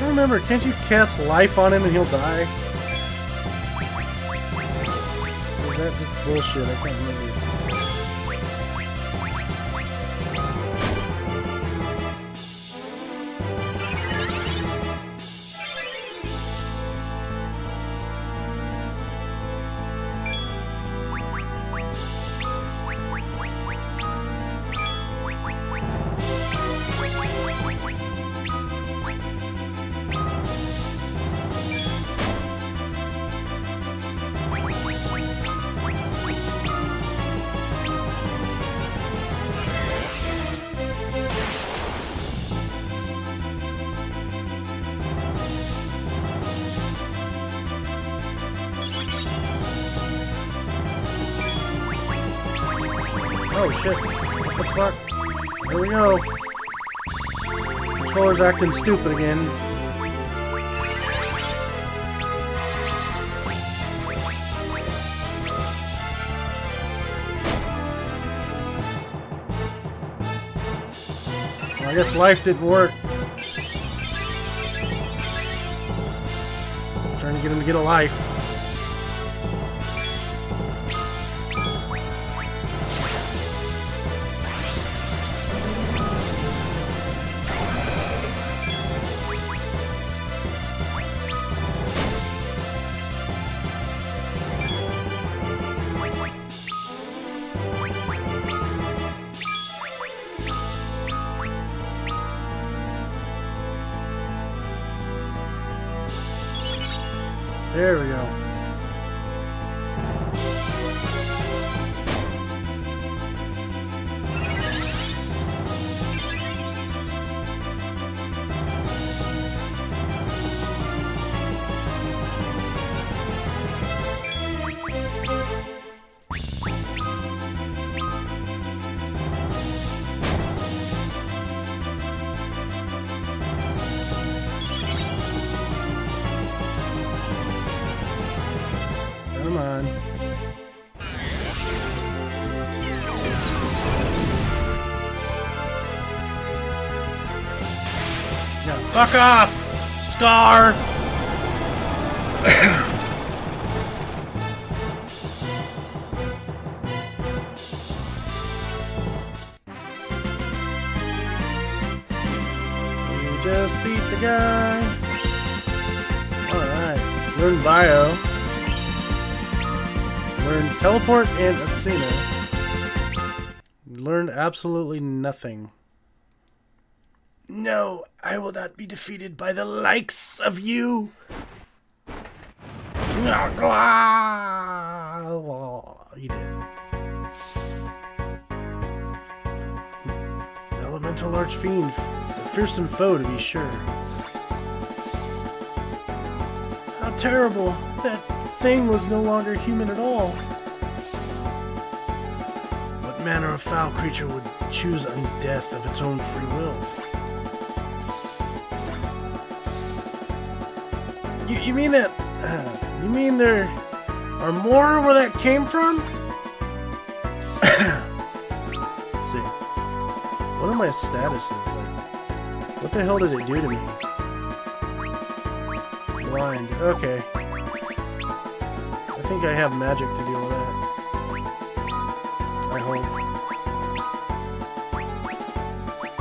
Remember, can't you cast life on him and he'll die? Or is that just bullshit? I can't acting stupid again. Well, I guess life didn't work. I'm trying to get him to get a life. Fuck off, Scar! You just beat the guy. Alright. Learn bio. Learn teleport and Asina. Learn absolutely nothing. No, I will not be defeated by the likes of you. You did. Elemental Archfiend, the fearsome foe to be sure. How terrible! That thing was no longer human at all. What manner of foul creature would choose undeath of its own free will? You, you mean that, uh, you mean there are more where that came from? Let's see. What are my statuses? Like, what the hell did it do to me? Blind. Okay. I think I have magic to deal with that. I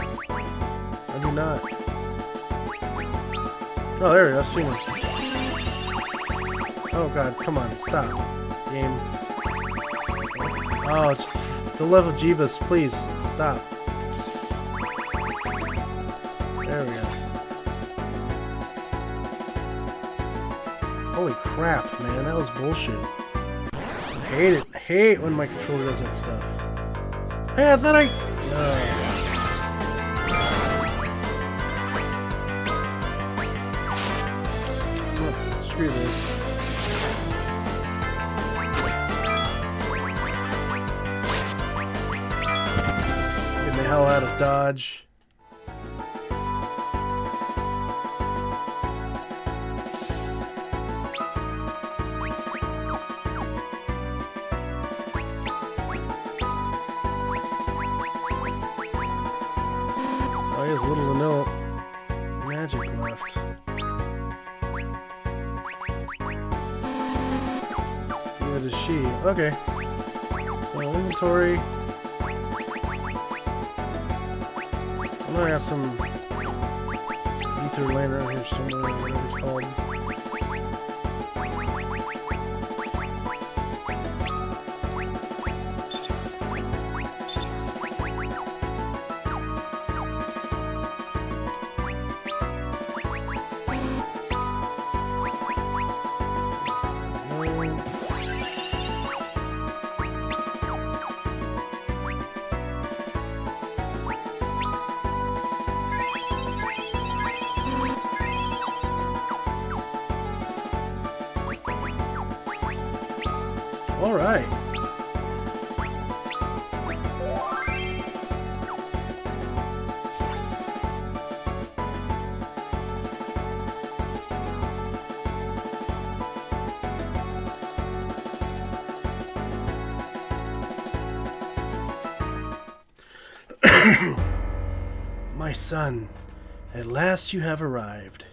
hope. I do not. Oh, there we go. I've seen him. Oh god, come on, stop. Game. Oh, it's the level Jeebus, please, stop. There we go. Holy crap, man, that was bullshit. I hate it. I hate when my controller does that stuff. Hey, I thought I... Uh, Screw this. Getting the hell out of Dodge. Okay, so inventory, I know I got some ether laying around here somewhere, whatever it's called. My son, at last you have arrived.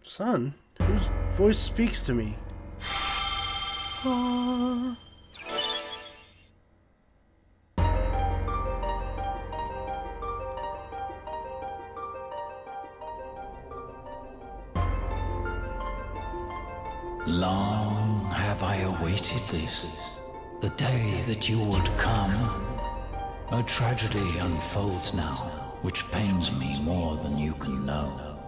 Son? Whose voice speaks to me? Aww. Long have I awaited this, the day that you would come. A tragedy unfolds now, which pains me more than you can know.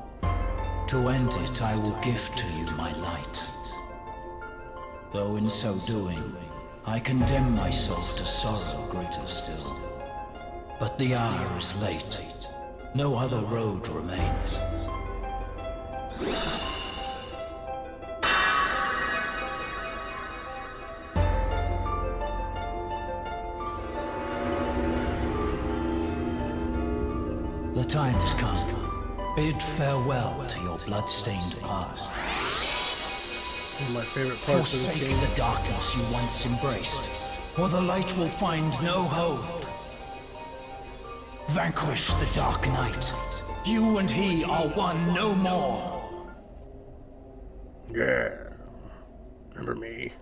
To end it, I will give to you my light. Though in so doing, I condemn myself to sorrow greater still. But the hour is late. No other road remains. The time has come. Bid farewell to your blood-stained past. One of my favorite parts of this game. Forsake the darkness you once embraced, or the light will find no hope. Vanquish the dark night. You and he are one no more. Yeah. Remember me.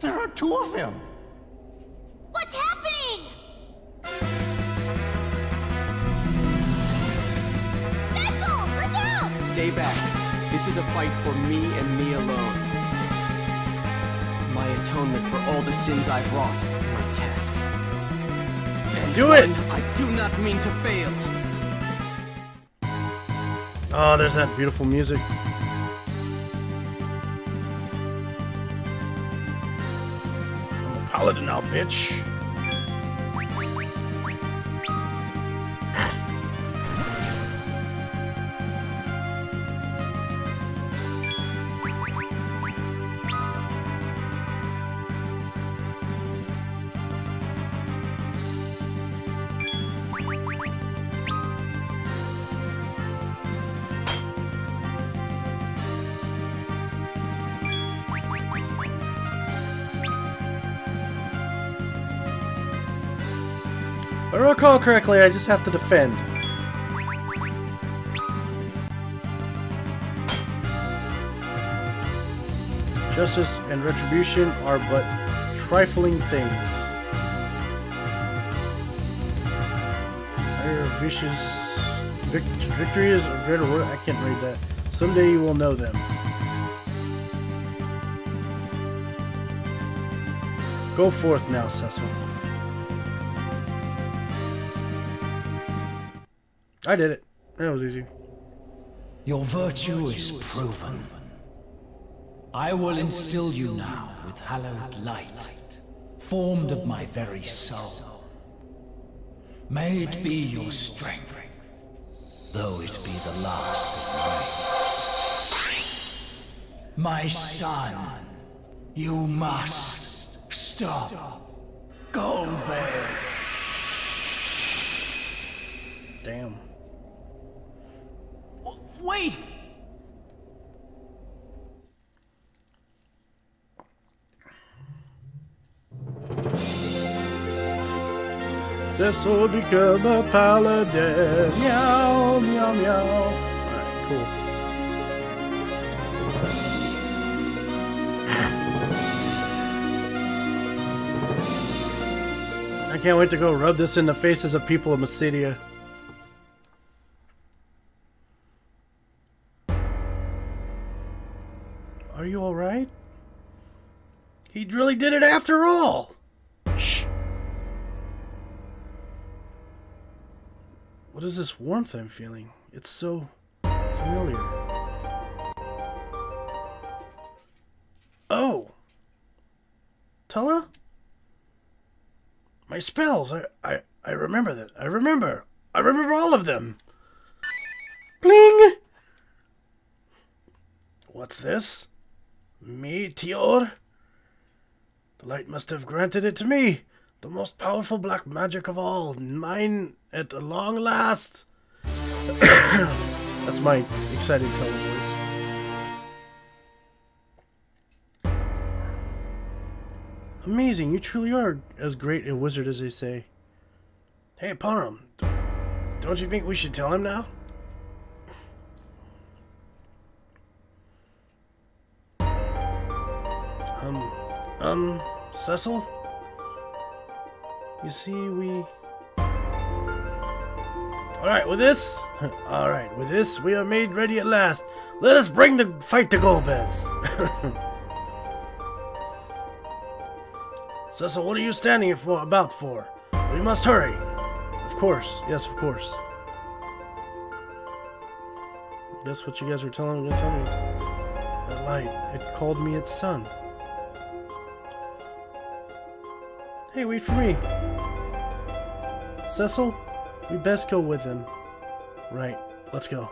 There are two of them. What's happening? Cecil, look out! Stay back. This is a fight for me and me alone. My atonement for all the sins I've wrought. My test. Do it! I do not mean to fail. Oh, there's that beautiful music. Paladin now, bitch. If I recall correctly, I just have to defend. Justice and retribution are but trifling things. Higher vicious vict victory is a greater word. I can't read that. Someday you will know them. Go forth now, Cecil. I did it. That was easy. Your virtue is proven. I will instill you now with hallowed light, formed of my very soul. May it be your strength, though it be the last of mine. My son, you must stop Golbez. Damn. Wait! Cecil will become a paladin. Meow, meow, meow. Alright, cool. I can't wait to go rub this in the faces of people of Mysidia. Are you alright? He really did it after all! Shh! What is this warmth I'm feeling? It's so familiar. Oh! Tellah? My spells! I, I, I remember that. I remember! I remember all of them! Bling! What's this? Meteor? The light must have granted it to me. The most powerful black magic of all. Mine at long last. That's my excited Tellah voice. Amazing. You truly are as great a wizard as they say. Hey, Porom. Don't you think we should tell him now? Um, um, Cecil? You see, we... Alright, with this... Alright, with this, we are made ready at last. Let us bring the fight to Golbez. Cecil, what are you standing for, about for? We must hurry. Of course. Yes, of course. That's what you guys were telling me. Tell me. That light, it called me its son. Hey, wait for me. Cecil, we best go with them. Right, let's go.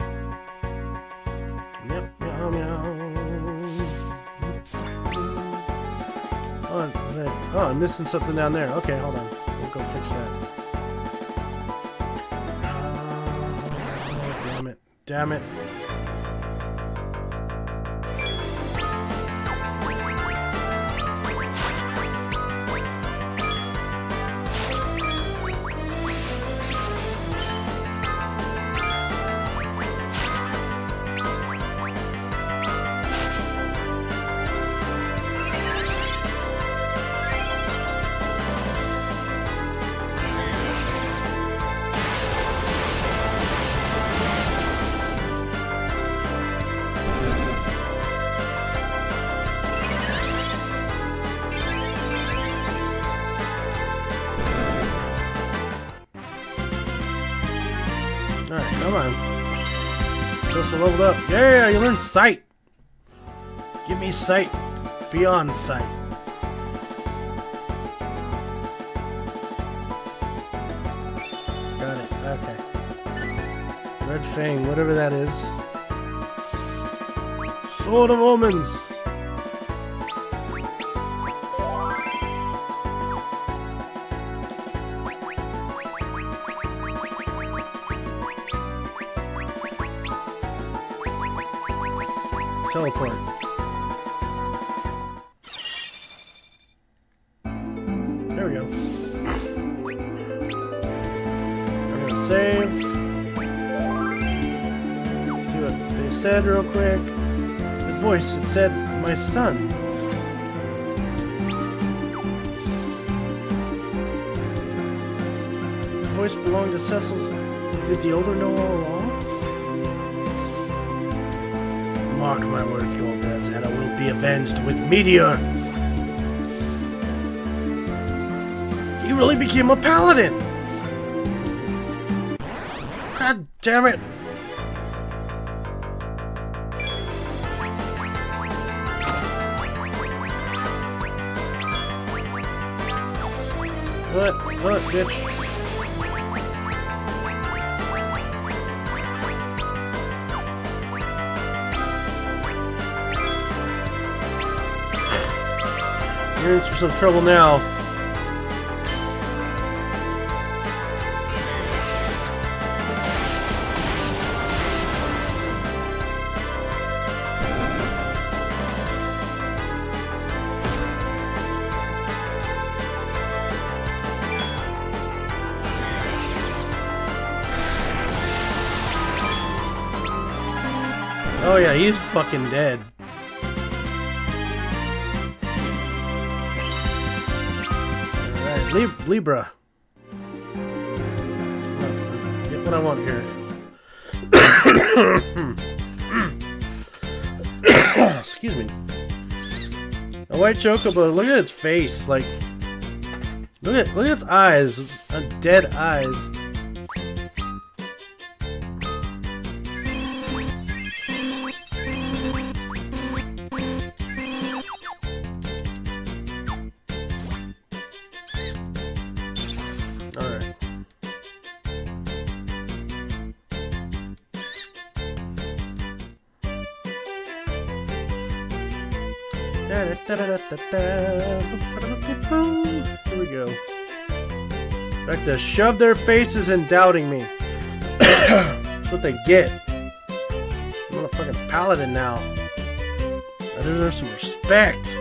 Meow, meow, meow. Oh, I'm, oh, I'm missing something down there. Okay, hold on. We'll go fix that. Oh, damn it. Damn it. Leveled up. Yeah, you learned sight. Give me sight beyond sight. Got it. Okay. Red Fang, whatever that is. Sword of Omens. Teleport. There we go. I'm gonna save. See what they said real quick. The voice, it said, my son. The voice belonged to Cecil's. Did the older know all along? Mark my words, Golbez, and I will be avenged with Meteor! He really became a paladin! God damn it! hurt, hurt, bitch. You're in for some trouble now. Oh yeah, he's fucking dead. Alright, Lib Libra. Get what I want here. Excuse me. A white Chocobo, look at its face, like look at look at its eyes. It's a dead eyes. Here we go. Like to shove their faces in doubting me. That's what they get. I'm a fucking paladin now. I deserve some respect.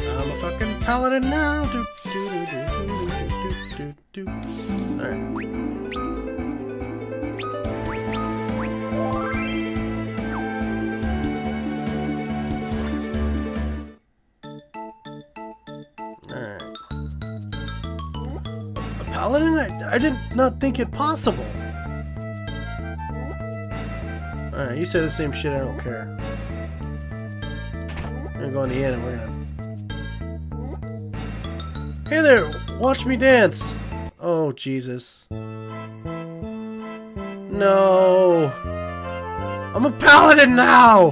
I'm a fucking paladin now. Do, do, do, do, do, do, do, do. All right. Paladin? I, I did not think it possible. Alright, you say the same shit, I don't care. We're gonna go in the end and we're gonna... Hey there! Watch me dance! Oh, Jesus. No! I'm a paladin now!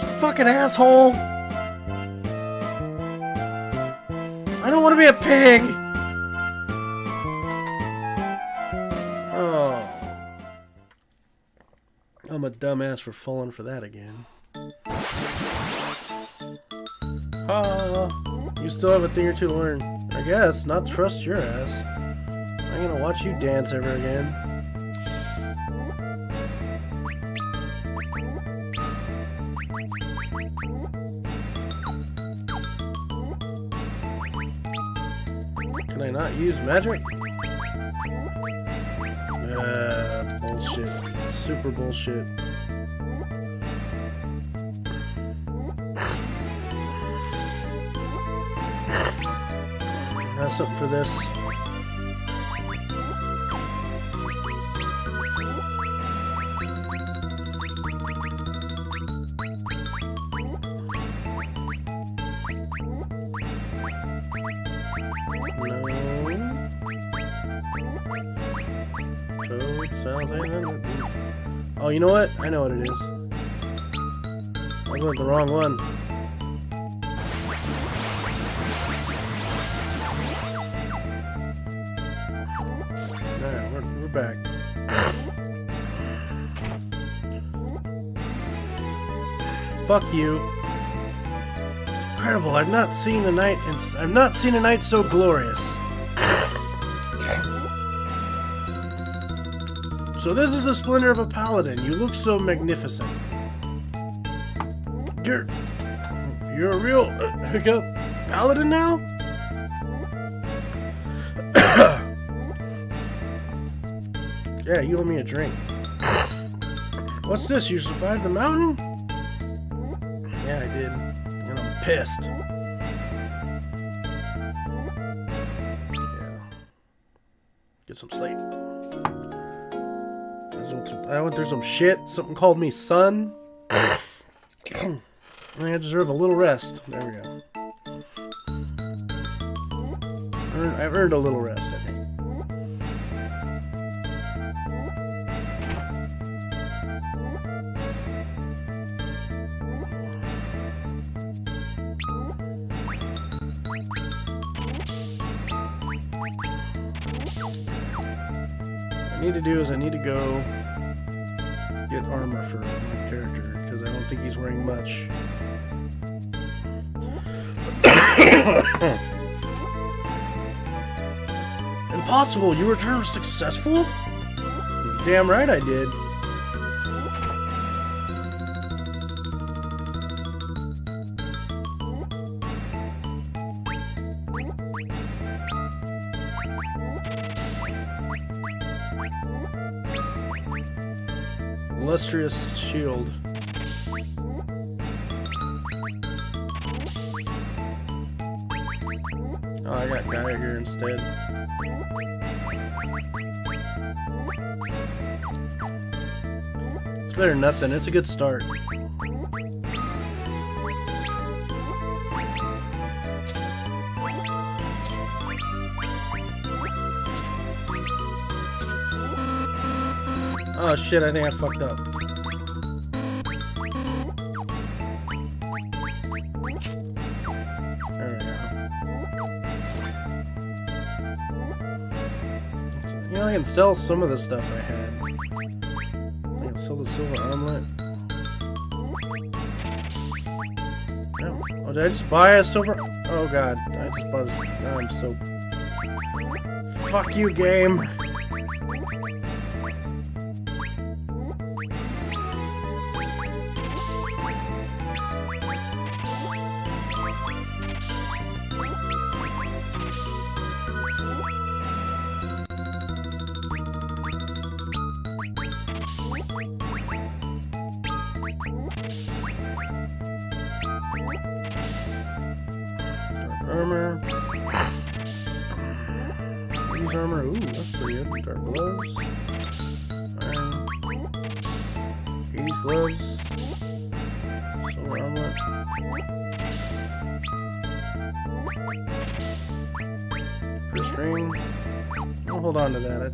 You fucking asshole! I don't want to be a pig! Oh. I'm a dumbass for falling for that again. Oh, you still have a thing or two to learn. I guess, not trust your ass. I'm gonna watch you dance ever again. Can I not use magic? Uh, bullshit. Super bullshit. I have something for this. Oh, you know what? I know what it is. I was with the wrong one. Alright, we're, we're back. Fuck you. Incredible, I've not seen a night and I've not seen a night so glorious. So this is the splendor of a paladin. You look so magnificent. You're... You're a real... Uh, paladin now? Yeah, you owe me a drink. What's this? You survived the mountain? Yeah, I did. And I'm pissed. Yeah. Get some sleep. I went through some shit. Something called me son. I deserve a little rest. There we go. I've earned a little rest, I think. I need to do is I need to go get armor for my character, because I don't think he's wearing much. Impossible! You returned successful? Damn right I did. Illustrious shield. Oh, I got Geiger instead. It's better than nothing. It's a good start. Oh shit, I think I fucked up. There we go. So, you know, I can sell some of the stuff I had. I can sell the silver omelet. No. Oh, did I just buy a silver? Oh god, I just bought a... Oh, I'm so... Fuck you, game! Armor, ooh, that's pretty good. Dark gloves, iron, these gloves, silver armor. First ring, I'll hold on to that.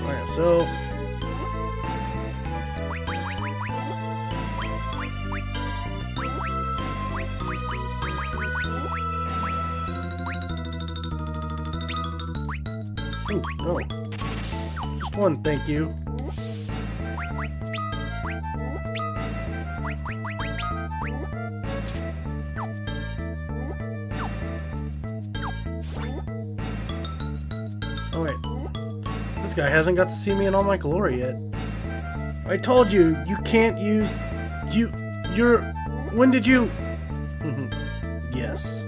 Alright, so. Ooh, no. Just one, thank you. Oh wait. This guy hasn't got to see me in all my glory yet. I told you, you can't use... You... You're... When did you... Yes.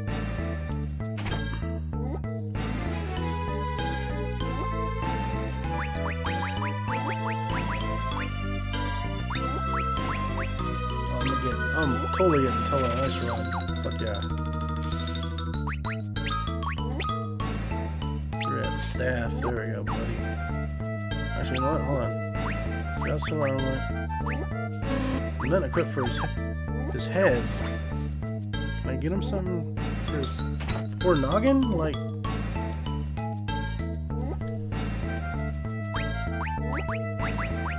I'm totally getting Tellah on ice run. Fuck yeah. Red staff. There we go, buddy. Actually, you know what? Hold on. Just some armor. And then equip for his, his head. Can I get him something for his poor noggin? Like... I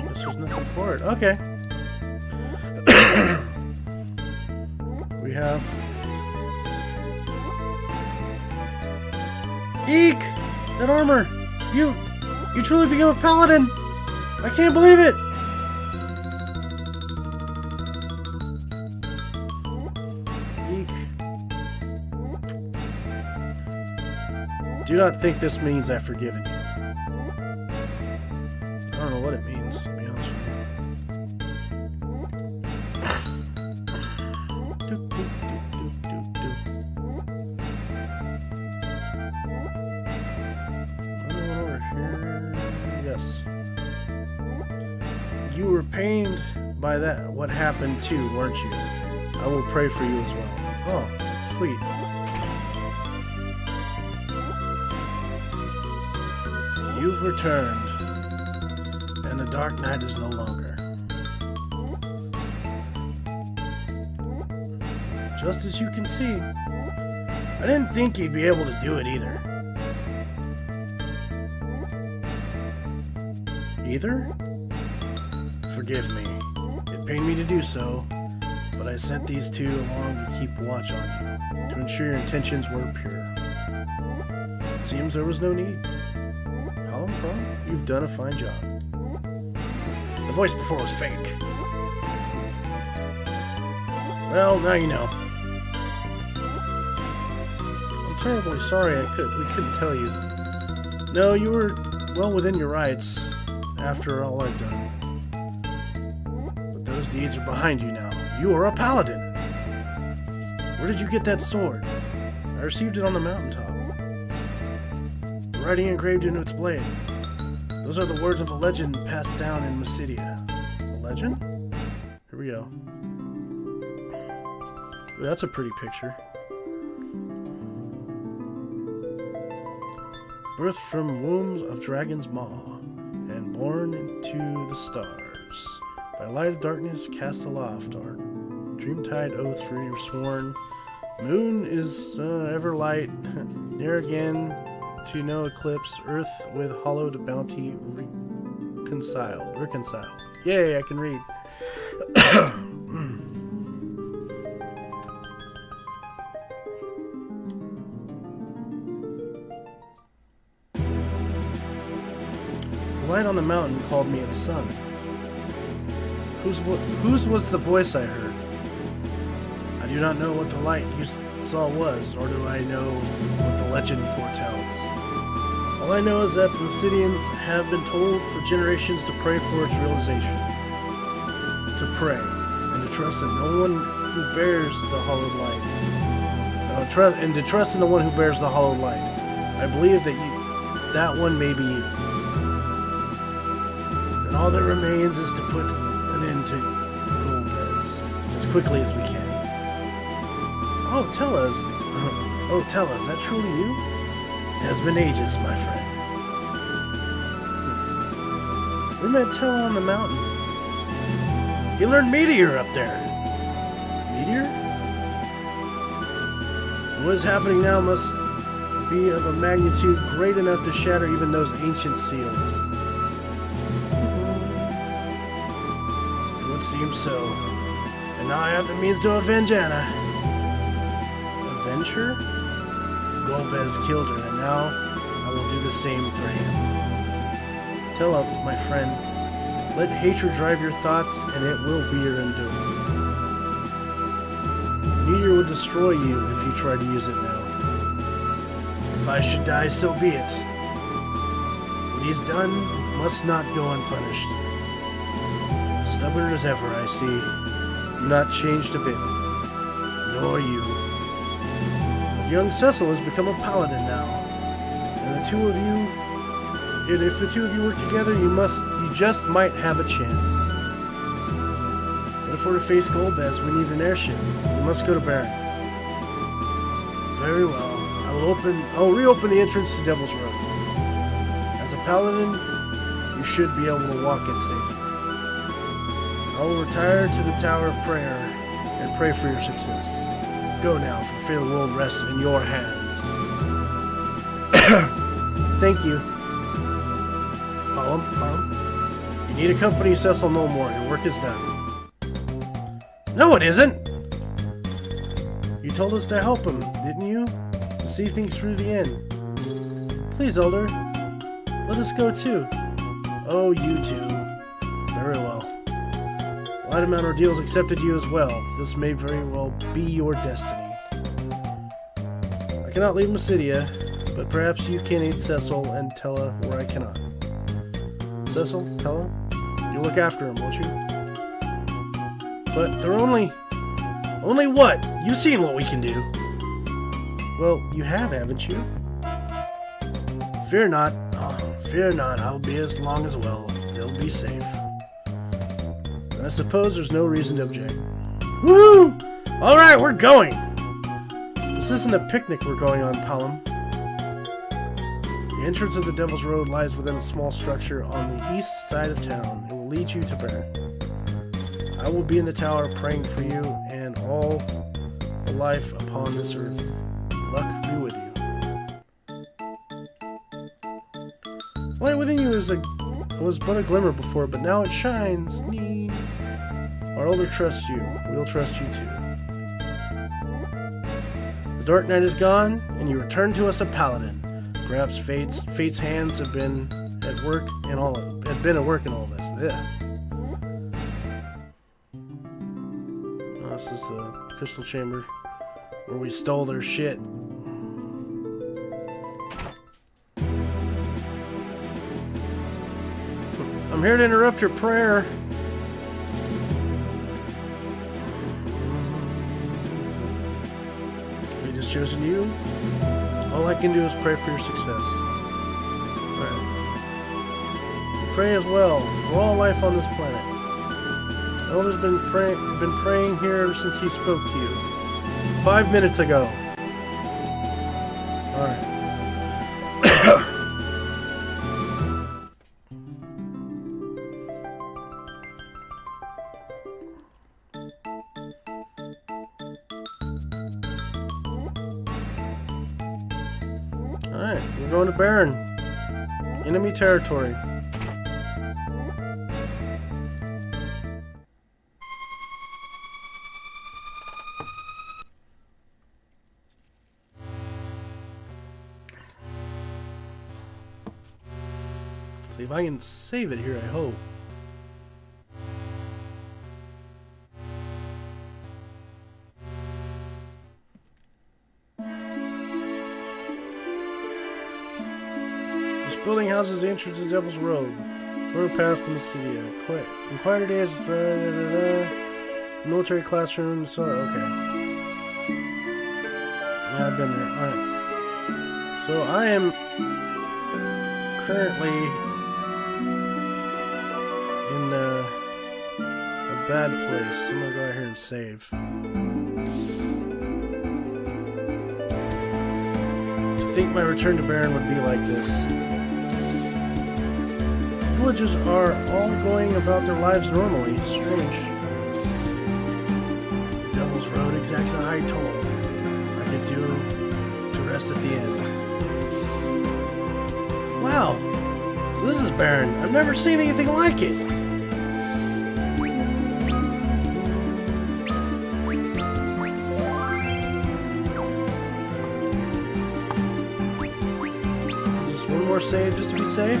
guess there's nothing for it. Okay. We have Eek! That armor! You you truly became a paladin! I can't believe it! Eek. Do not think this means I've forgiven you. I don't know what it means, to be honest with you. You were pained by that, what happened too, weren't you? I will pray for you as well. Oh, sweet. You've returned, and the dark night is no longer. Just as you can see, I didn't think you'd be able to do it either. Either? Forgive me. It pained me to do so, but I sent these two along to keep watch on you, to ensure your intentions were pure. It seems there was no need. Palom, Palom, you've done a fine job. The voice before was fake. Well, now you know. I'm terribly sorry I could. We couldn't tell you. No, you were well within your rights after all I've done. But those deeds are behind you now. You are a paladin. Where did you get that sword? I received it on the mountaintop. The writing engraved into its blade. Those are the words of a legend passed down in Mysidia. A legend? Here we go. That's a pretty picture. Birthed from wombs of dragon's maw, and born into the stars. By light of darkness cast aloft, our dreamtide oh three sworn. Moon is uh, ever light, near again to no eclipse. Earth with hollowed bounty reconciled. Reconciled. Yay, I can read. Light on the mountain called me its son. Whose, whose was the voice I heard? I do not know what the light you saw was, nor do I know what the legend foretells. All I know is that the Mysidians have been told for generations to pray for its realization. To pray, and to trust in no one who bears the hollowed light. Uh, trust, and to trust in the one who bears the hollowed light. I believe that you, that one may be you. All that remains is to put an end to Golbez as quickly as we can. Oh, Tellah, oh, Tellah, is that truly you? It has been ages, my friend. We met Tellah on the mountain. He learned Meteor up there. Meteor? What is happening now must be of a magnitude great enough to shatter even those ancient seals. Seems so. And now I have the means to avenge Anna. Avenge her? Golbez killed her, and now I will do the same for him. Tell up, my friend. Let hatred drive your thoughts, and it will be your undoing. Meteor will destroy you if you try to use it now. If I should die, so be it. What he's done must not go unpunished. Stubborn as ever, I see. You've not changed a bit. Nor you. Young Cecil has become a paladin now. And the two of you... If the two of you work together, you must... You just might have a chance. But if we're to face Golbez, we need an airship. We must go to Baron. Very well. I will open... I will reopen the entrance to Devil's Road. As a paladin, you should be able to walk it safely. I will retire to the Tower of Prayer and pray for your success. Go now, for the fate of the world rests in your hands. Thank you. Palom, Palom. You need a company, Cecil, no more. Your work is done. No, it isn't! You told us to help him, didn't you? To see things through the end. Please, Elder. Let us go, too. Oh, you too. Very well. Mount Ordeals accepted you as well. This may very well be your destiny. I cannot leave Mysidia, but perhaps you can aid Cecil and Tellah where I cannot. Cecil, Tellah, you look after him, won't you? But they're only... Only what? You've seen what we can do. Well, you have, haven't you? Fear not. Oh, fear not. I'll be as long as well. They'll be safe. I suppose there's no reason to object. Woo! Alright, we're going! This isn't a picnic we're going on, Palom. The entrance of the Devil's Road lies within a small structure on the east side of town. It will lead you to Baron. I will be in the tower praying for you and all the life upon this earth. Luck be with you. Light within you is a... It was but a glimmer before, but now it shines. Nee. Our elder trusts you. We'll trust you too. The dark night is gone, and you return to us a paladin. Perhaps fate's, fate's hands have been at work and all of, had been at work and all of this. Yeah. Oh, this is the crystal chamber where we stole their shit. I'm here to interrupt your prayer. We just chosen you. All I can do is pray for your success. Alright. Pray as well for all life on this planet. Elder's been praying been praying here ever since he spoke to you. Five minutes ago. Alright. Baron, enemy territory. See if I can save it here, I hope. Building houses entered the Devil's Road. Road path to Mysidia. Quiet. In quieter days, da, da, da, da. Military classroom. So okay. Yeah, I've been there. All right. So I am currently in uh, a bad place. I'm gonna go out here and save. I think my return to Baron would be like this. Villages are all going about their lives normally. Strange. Devil's Road exacts a high toll. I could do to rest at the end. Wow! So this is Baron. I've never seen anything like it! Just one more save just to be safe.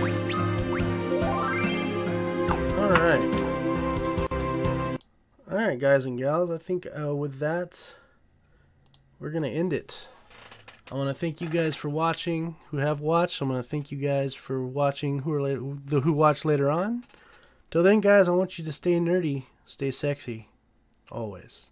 Alright, guys and gals, I think uh, with that, we're going to end it. I want to thank you guys for watching, who have watched. I'm going to thank you guys for watching, who are later, the who watch later on. Till then, guys, I want you to stay nerdy, stay sexy, always.